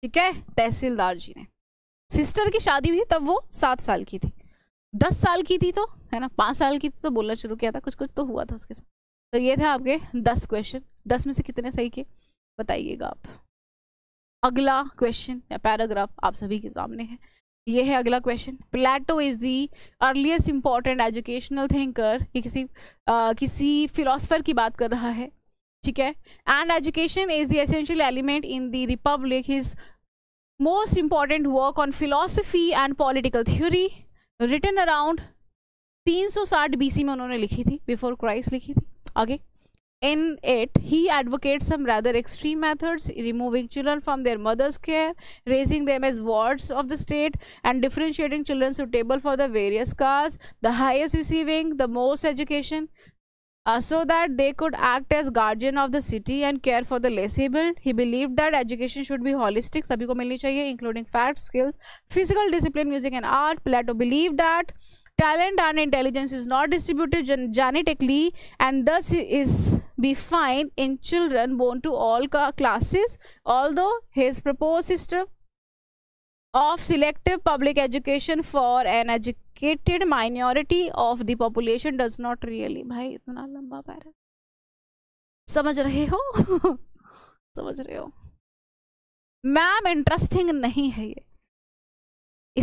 ठीक है, तहसीलदार जी ने। सिस्टर की शादी हुई थी तब वो 7 साल की थी, 10 साल की थी तो, है ना 5 साल की थी तो बोलना शुरू किया था, कुछ कुछ तो हुआ था उसके साथ। तो ये थे आपके 10 क्वेश्चन, 10 में से कितने सही किए बताइएगा आप। अगला क्वेश्चन या पैराग्राफ आप सभी के सामने है, ये है अगला question. Plato is the earliest important educational thinker, ये किसी फिलोसफर की बात कर रहा है, ठीक है। And education is the essential element in the Republic, his most important work on philosophy and political theory, written around 360 BC में उन्होंने लिखी थी, बिफोर क्राइस्ट लिखी थी। आगे, in it he advocate some rather extreme methods, removing children from their mothers care, raising them as wards of the state, and differentiating children suitable for the various caste, the highest receiving the most education, so that they could act as guardian of the city and care for the less able. He believed that education should be holistic, सभी को मिलनी चाहिए, including facts, skills, physical discipline, music and art. Plato believed that talent and intelligence is not distributed genetically and thus is defined in children born to all classes, although his proposed system of selective public education for an educated minority of the population does not really, भाई इतना लंबा para, समझ रहे हो? समझ रहे हो ma'am? Interesting नहीं है ये,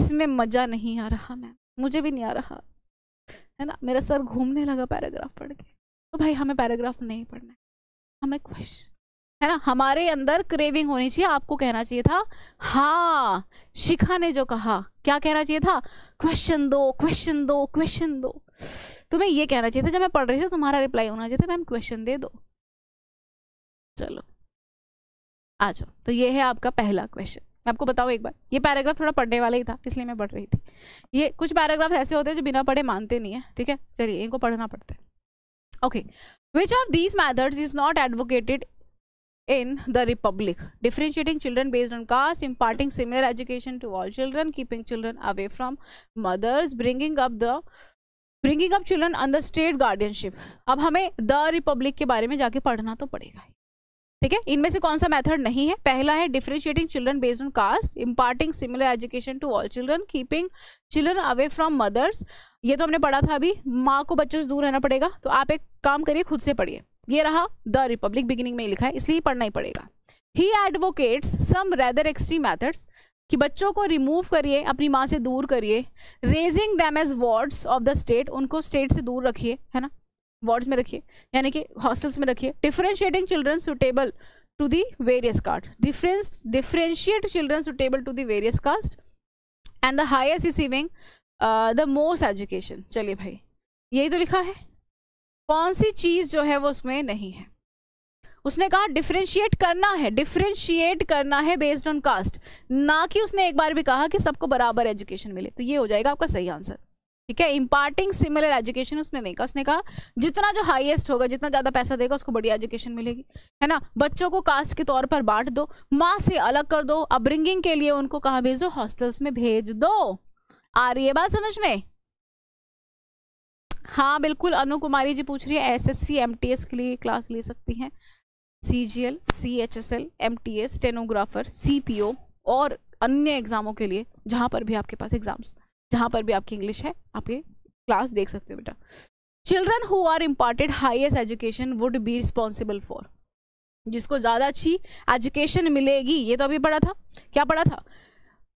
इसमें मजा नहीं आ रहा मैम, मुझे भी नहीं आ रहा, है ना, मेरा सर घूमने लगा पैराग्राफ पढ़ के। तो भाई हमें पैराग्राफ नहीं पढ़ना है, हमें क्वेश्चन, है ना, हमारे अंदर क्रेविंग होनी चाहिए। आपको कहना चाहिए था, हाँ शिखा ने जो कहा, क्या कहना चाहिए था? क्वेश्चन दो, क्वेश्चन दो, क्वेश्चन दो। तुम्हें ये कहना चाहिए था जब मैं पढ़ रही थी, तुम्हारा रिप्लाई होना चाहिए था, मैम क्वेश्चन दे दो। चलो आ जाओ, तो ये है आपका पहला क्वेश्चन। मैं आपको बताऊँ एक बार, ये पैराग्राफ थोड़ा पढ़ने वाला ही था इसलिए मैं पढ़ रही थी। ये कुछ पैराग्राफ ऐसे होते हैं जो बिना पढ़े मानते नहीं है, ठीक है, चलिए इनको पढ़ना पड़ता है। Okay, which of these methods is not advocated in the republic, differentiating children based on caste, imparting similar education to all children, keeping children away from mothers, bringing up children under state guardianship. अब हमें the republic के बारे में जाके पढ़ना तो पड़ेगा, ठीक है। इनमें से कौन सा मेथड नहीं है? पहला है differentiating children based on caste, imparting similar education to all children, keeping children away from mothers, ये तो हमने पढ़ा था अभी, माँ को बच्चों से दूर रहना पड़ेगा। तो आप एक काम करिए, खुद से पढ़िए, ये रहा द रिपब्लिक, बिगिनिंग में ही लिखा है इसलिए पढ़ना ही पड़ेगा। He advocates some rather extreme methods, कि बच्चों को रिमूव करिए, अपनी माँ से दूर करिए, raising them as wards of the state, उनको स्टेट से दूर रखिए, है ना, वार्ड्स में रखिए यानी कि हॉस्टल्स में रखिए, differentiating children suitable to the various caste, differentiate children suitable to the various caste, and the highest receiving the most education. चलिए भाई, यही तो लिखा है, कौन सी चीज़ जो है वो उसमें नहीं है? उसने कहा डिफरेंशिएट करना है, डिफरेंशिएट करना है बेस्ड ऑन कास्ट, ना कि उसने एक बार भी कहा कि सबको बराबर एजुकेशन मिले। तो ये हो जाएगा आपका सही आंसर, ठीक है। इम्पार्टिंग सिमिलर एजुकेशन उसने नहीं कहा, उसने कहा जितना जो हाईएस्ट होगा, जितना ज़्यादा पैसा देगा उसको बड़ी एजुकेशन मिलेगी, है ना। बच्चों को कास्ट के तौर पर बांट दो, माँ से अलग कर दो, अपब्रिंगिंग के लिए उनको कहाँ भेज दो? हॉस्टल्स में भेज दो। आ रही है बात समझ में? हाँ बिल्कुल, अनु कुमारी जी पूछ रही है एसएससी एमटीएस के लिए क्लास ले सकती हैं, CGL, CHSL, MTS, stenographer, CPO और अन्य एग्जामों के लिए जहाँ पर भी आपके पास एग्जाम्स, जहाँ पर भी आपकी इंग्लिश है, आप ये क्लास देख सकते हो बेटा। Children who are imparted highest education would be responsible for, जिसको ज़्यादा अच्छी एजुकेशन मिलेगी, ये तो अभी पढ़ा था, क्या पढ़ा था,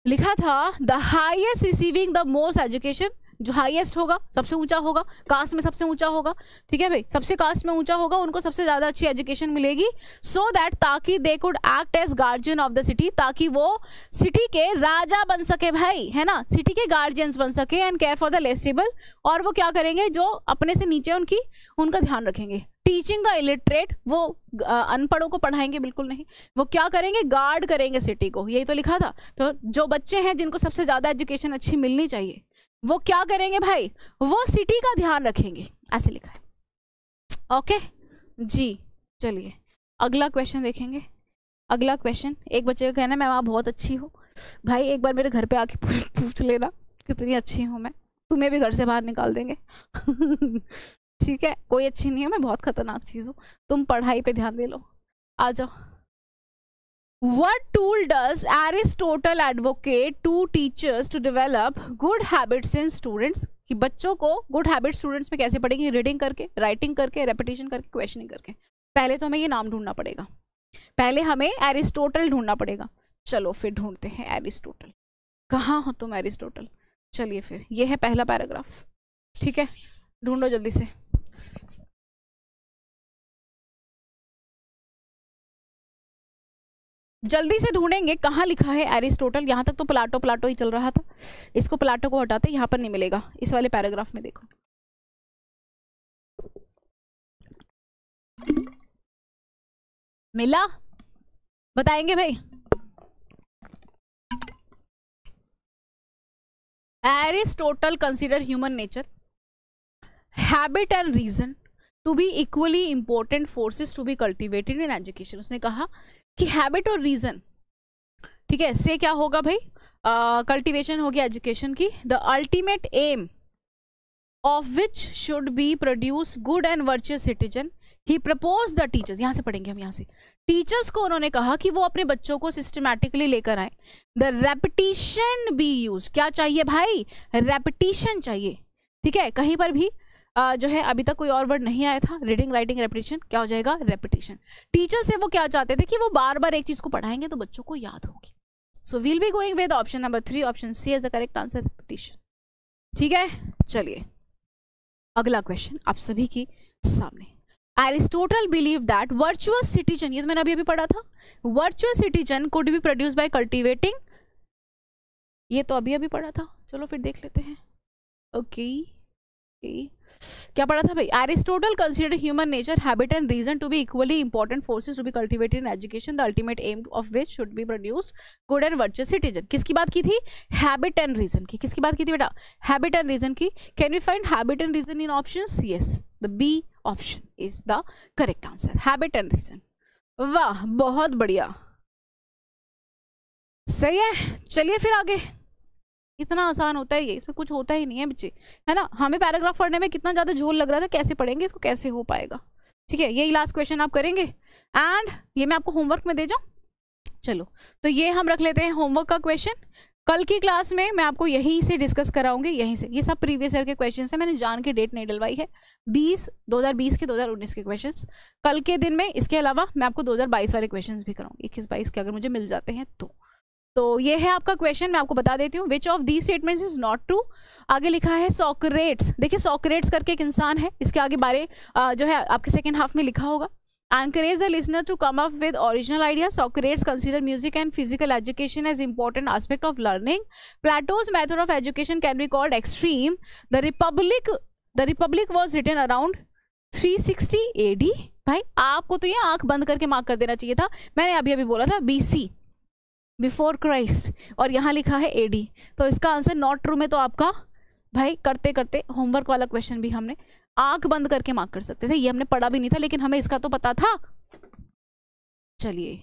लिखा था the highest receiving the most education, जो हाईएस्ट होगा सबसे ऊंचा होगा, कास्ट में सबसे ऊंचा होगा, ठीक है भाई, सबसे कास्ट में ऊंचा होगा, उनको सबसे ज़्यादा अच्छी एजुकेशन मिलेगी, सो दैट, ताकि they could act as guardian of the city, ताकि वो सिटी के राजा बन सके भाई, है ना, सिटी के गार्जियंस बन सके, and care for the less able, और वो क्या करेंगे, जो अपने से नीचे उनकी, उनका ध्यान रखेंगे। टीचिंग द इलिटरेट, वो अनपढ़ों को पढ़ाएंगे बिल्कुल नहीं, वो क्या करेंगे, गार्ड करेंगे सिटी को, यही तो लिखा था। तो जो बच्चे हैं जिनको सबसे ज़्यादा एजुकेशन अच्छी मिलनी चाहिए, वो क्या करेंगे भाई, वो सिटी का ध्यान रखेंगे, ऐसे लिखा है। ओके जी, चलिए अगला क्वेश्चन देखेंगे। अगला क्वेश्चन, एक बच्चे का कहना है मैम आप बहुत अच्छी हो, भाई एक बार मेरे घर पे आके पूछ लेना कितनी अच्छी हूँ मैं, तुम्हें भी घर से बाहर निकाल देंगे ठीक है, कोई अच्छी नहीं है, मैं बहुत खतरनाक चीज़ हूँ, तुम पढ़ाई पे ध्यान दे लो, आ जाओ। What tool does Aristotle advocate to teachers to develop good habits in students, कि बच्चों को गुड हैबिट्स स्टूडेंट्स में कैसे पढ़ेंगे, रीडिंग करके, राइटिंग करके, रेपिटेशन करके, क्वेश्चनिंग करके। पहले तो हमें ये नाम ढूंढना पड़ेगा, पहले हमें एरिस्टोटल ढूंढना पड़ेगा, चलो फिर ढूंढते हैं एरिस्टोटल, कहाँ हो तुम एरिस्टोटल, चलिए फिर, ये है पहला पैराग्राफ, ठीक है, ढूंढो जल्दी से। जल्दी से ढूंढेंगे कहाँ लिखा है एरिस्टोटल, यहाँ तक तो प्लाटो प्लाटो ही चल रहा था, इसको प्लाटो को हटाते, यहाँ पर नहीं मिलेगा, इस वाले पैराग्राफ में देखो, मिला, बताएंगे भाई। Aristotle consider human nature, habit and reason to be equally important forces to be cultivated in education. उसने कहा कि हैबिट और रीजन, ठीक है, से क्या होगा भाई, कल्टिवेशन होगी एजुकेशन की। The ultimate aim of which should be produce good and virtuous citizen he propose the teachers, यहाँ से पढ़ेंगे हम, यहाँ से टीचर्स को उन्होंने कहा कि वो अपने बच्चों को सिस्टमैटिकली लेकर आए। द रेपिटिशन बी यूज, क्या चाहिए भाई, रेपिटिशन चाहिए, ठीक है, कहीं पर भी जो है अभी तक कोई और वर्ड नहीं आया था, रीडिंग राइटिंग रेपिटेशन, क्या हो जाएगा, रेपिटेशन। टीचर से वो क्या चाहते थे कि वो बार बार एक चीज़ को पढ़ाएंगे तो बच्चों को याद होगी। So we'll be going with option number 3, option C is the correct answer, repetition, ठीक है। चलिए अगला क्वेश्चन आप सभी के सामने। Aristotle believe that virtuous citizen, ये तो मैंने अभी अभी पढ़ा था, virtuous citizen could be produce by cultivating, ये तो अभी अभी पढ़ा था, चलो फिर देख लेते हैं। क्या पढ़ा था भाई, Aristotle considered human nature, habit and reason to be equally important forces to be cultivated in education, the ultimate aim of which should be produced good and virtuous citizen. किसकी बात की थी, हैबिट एंड रीजन की, किसकी बात की थी बेटा, हैबिट एंड रीजन की। Can we find habit and reason in options, yes the B option is the correct answer, habit and reason. वाह बहुत बढ़िया, सही है। चलिए फिर आगे, इतना आसान होता है ये, इसमें कुछ होता ही नहीं है बच्चे, है ना। हमें पैराग्राफ पढ़ने में कितना ज़्यादा झोल लग रहा था, कैसे पढ़ेंगे इसको, कैसे हो पाएगा, ठीक है। यही लास्ट क्वेश्चन आप करेंगे एंड ये मैं आपको होमवर्क में दे जाऊँ, चलो तो ये हम रख लेते हैं होमवर्क का क्वेश्चन। कल की क्लास में मैं आपको यहीं से डिस्कस कराऊंगी, यहीं से, ये सब प्रीवियस ईयर के क्वेश्चन हैं, मैंने जान के डेट नहीं डलवाई है, 20 2020 के 2019 के क्वेश्चन कल के दिन में। इसके अलावा मैं आपको 2022 वाले क्वेश्चन भी कराऊंगी, 21-22 के अगर मुझे मिल जाते हैं तो ये है आपका क्वेश्चन। मैं आपको बता देती हूँ, which of the statements is not true. आगे लिखा है सोक्रेट्स, देखिए सोक्रेट्स करके एक इंसान है, इसके आगे बारे जो है आपके सेकेंड हाफ में लिखा होगा। Encourage the listener to come up with original idea, Socrates consider music and physical education as important aspect of learning, Plato's method of education can be called extreme, the Republic was written around 360 AD। भाई आपको तो ये आंख बंद करके mark कर देना चाहिए था, मैंने अभी बोला था BC बिफोर क्राइस्ट, और यहाँ लिखा है AD, तो इसका आंसर नॉट ट्रू में तो आपका भाई करते करते होमवर्क वाला क्वेश्चन भी हमने आंख बंद करके मार्क कर सकते थे, ये हमने पढ़ा भी नहीं था लेकिन हमें इसका तो पता था। चलिए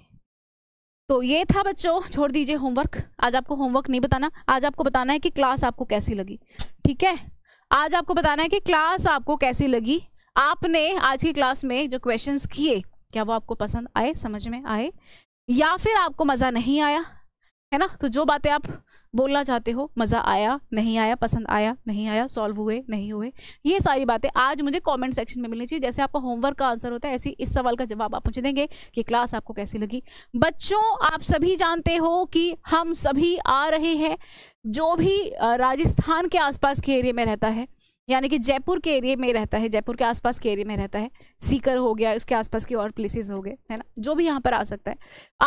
तो ये था बच्चों, छोड़ दीजिए होमवर्क, आज आपको होमवर्क नहीं बताना, आज आपको बताना है कि क्लास आपको कैसी लगी, ठीक है। आज आपको बताना है कि क्लास आपको कैसी लगी, आपने आज की क्लास में जो क्वेश्चंस किए क्या वो आपको पसंद आए, समझ में आए, या फिर आपको मज़ा नहीं आया, है ना। तो जो बातें आप बोलना चाहते हो, मज़ा आया नहीं आया, पसंद आया नहीं आया, सॉल्व हुए नहीं हुए, ये सारी बातें आज मुझे कमेंट सेक्शन में मिलनी चाहिए। जैसे आपका होमवर्क का आंसर होता है, ऐसे इस सवाल का जवाब आप मुझे देंगे कि क्लास आपको कैसी लगी। बच्चों, आप सभी जानते हो कि हम सभी आ रहे हैं, जो भी राजस्थान के आसपास के एरिया में रहता है, यानी कि जयपुर के एरिया में रहता है, जयपुर के आसपास के एरिया में रहता है, सीकर हो गया, उसके आसपास के और प्लेसेस हो गए, है ना, जो भी यहाँ पर आ सकता है।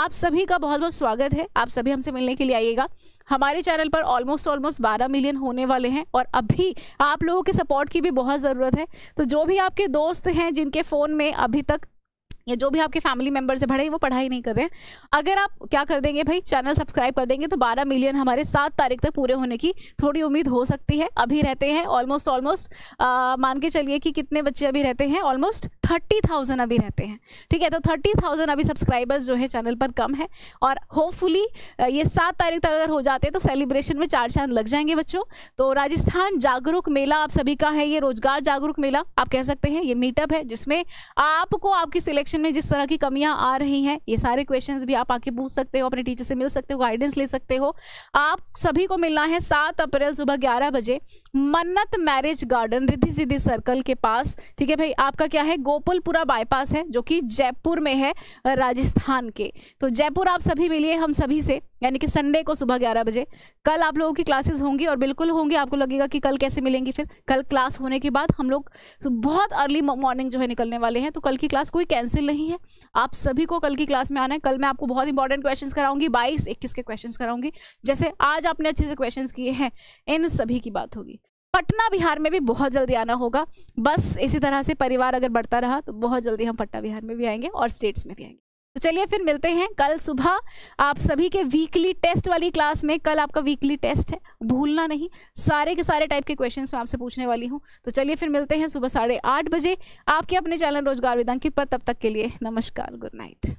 आप सभी का बहुत बहुत स्वागत है, आप सभी हमसे मिलने के लिए आइएगा। हमारे चैनल पर ऑलमोस्ट 12 मिलियन होने वाले हैं और अभी आप लोगों के सपोर्ट की भी बहुत ज़रूरत है। तो जो भी आपके दोस्त हैं जिनके फ़ोन में अभी तक, या जो भी आपके फैमिली मेम्बर्स है पढ़ाई, वो पढ़ाई नहीं कर रहे हैं, अगर आप क्या कर देंगे भाई, चैनल सब्सक्राइब कर देंगे तो 12 मिलियन हमारे 7 तारीख तक पूरे होने की थोड़ी उम्मीद हो सकती है। अभी रहते हैं ऑलमोस्ट मान के चलिए कि कितने बच्चे अभी रहते हैं, ऑलमोस्ट 30,000 अभी रहते हैं, ठीक है। तो 30,000 अभी सब्सक्राइबर्स जो है चैनल पर कम है, और होपफुली ये 7 तारीख तक अगर हो जाते हैं तो सेलिब्रेशन में 4 चांद लग जाएंगे बच्चों। तो राजस्थान जागरूक मेला आप सभी का है, ये रोजगार जागरूक मेला आप कह सकते हैं, ये मीटअप है जिसमें आपको आपकी सिलेक्शन में जिस तरह की कमियां आ रही हैं, ये सारे क्वेश्चंस भी आप आके पूछ सकते हो, अपने टीचर से मिल सकते हो, गाइडेंस ले सकते हो। आप सभी को मिलना है 7 अप्रैल सुबह 11 बजे Mannat marriage garden, Riddhi Siddhi circle के पास, ठीक है भाई। आपका क्या है, गोपालपुरा बाईपास है जो कि जयपुर में है, राजस्थान के। तो जयपुर आप सभी मिलिए हम सभी से, यानी कि संडे को सुबह 11 बजे। कल आप लोगों की क्लासेस होंगी और बिल्कुल होंगी, आपको लगेगा कि कल कैसे मिलेंगी, फिर कल क्लास होने के बाद हम लोग बहुत अर्ली मॉर्निंग जो है निकलने वाले हैं, तो कल की क्लास कोई कैंसिल नहीं है, आप सभी को कल की क्लास में आना है। कल मैं आपको बहुत इंपॉर्टेंट क्वेश्चंस कराऊंगी, 22-21 के क्वेश्चंस कराऊंगी, जैसे आज आपने अच्छे से क्वेश्चंस किए हैं, इन सभी की बात होगी। पटना बिहार में भी बहुत जल्दी आना होगा, बस इसी तरह से परिवार अगर बढ़ता रहा तो बहुत जल्दी हम पटना बिहार में भी आएंगे और स्टेट्स में भी आएंगे। तो चलिए फिर मिलते हैं कल सुबह आप सभी के वीकली टेस्ट वाली क्लास में। कल आपका वीकली टेस्ट है, भूलना नहीं, सारे के सारे टाइप के क्वेश्चंस मैं आपसे पूछने वाली हूँ। तो चलिए फिर मिलते हैं सुबह 8:30 बजे आपके अपने चैनल रोजगार वेदांकित पर। तब तक के लिए नमस्कार, गुड नाइट।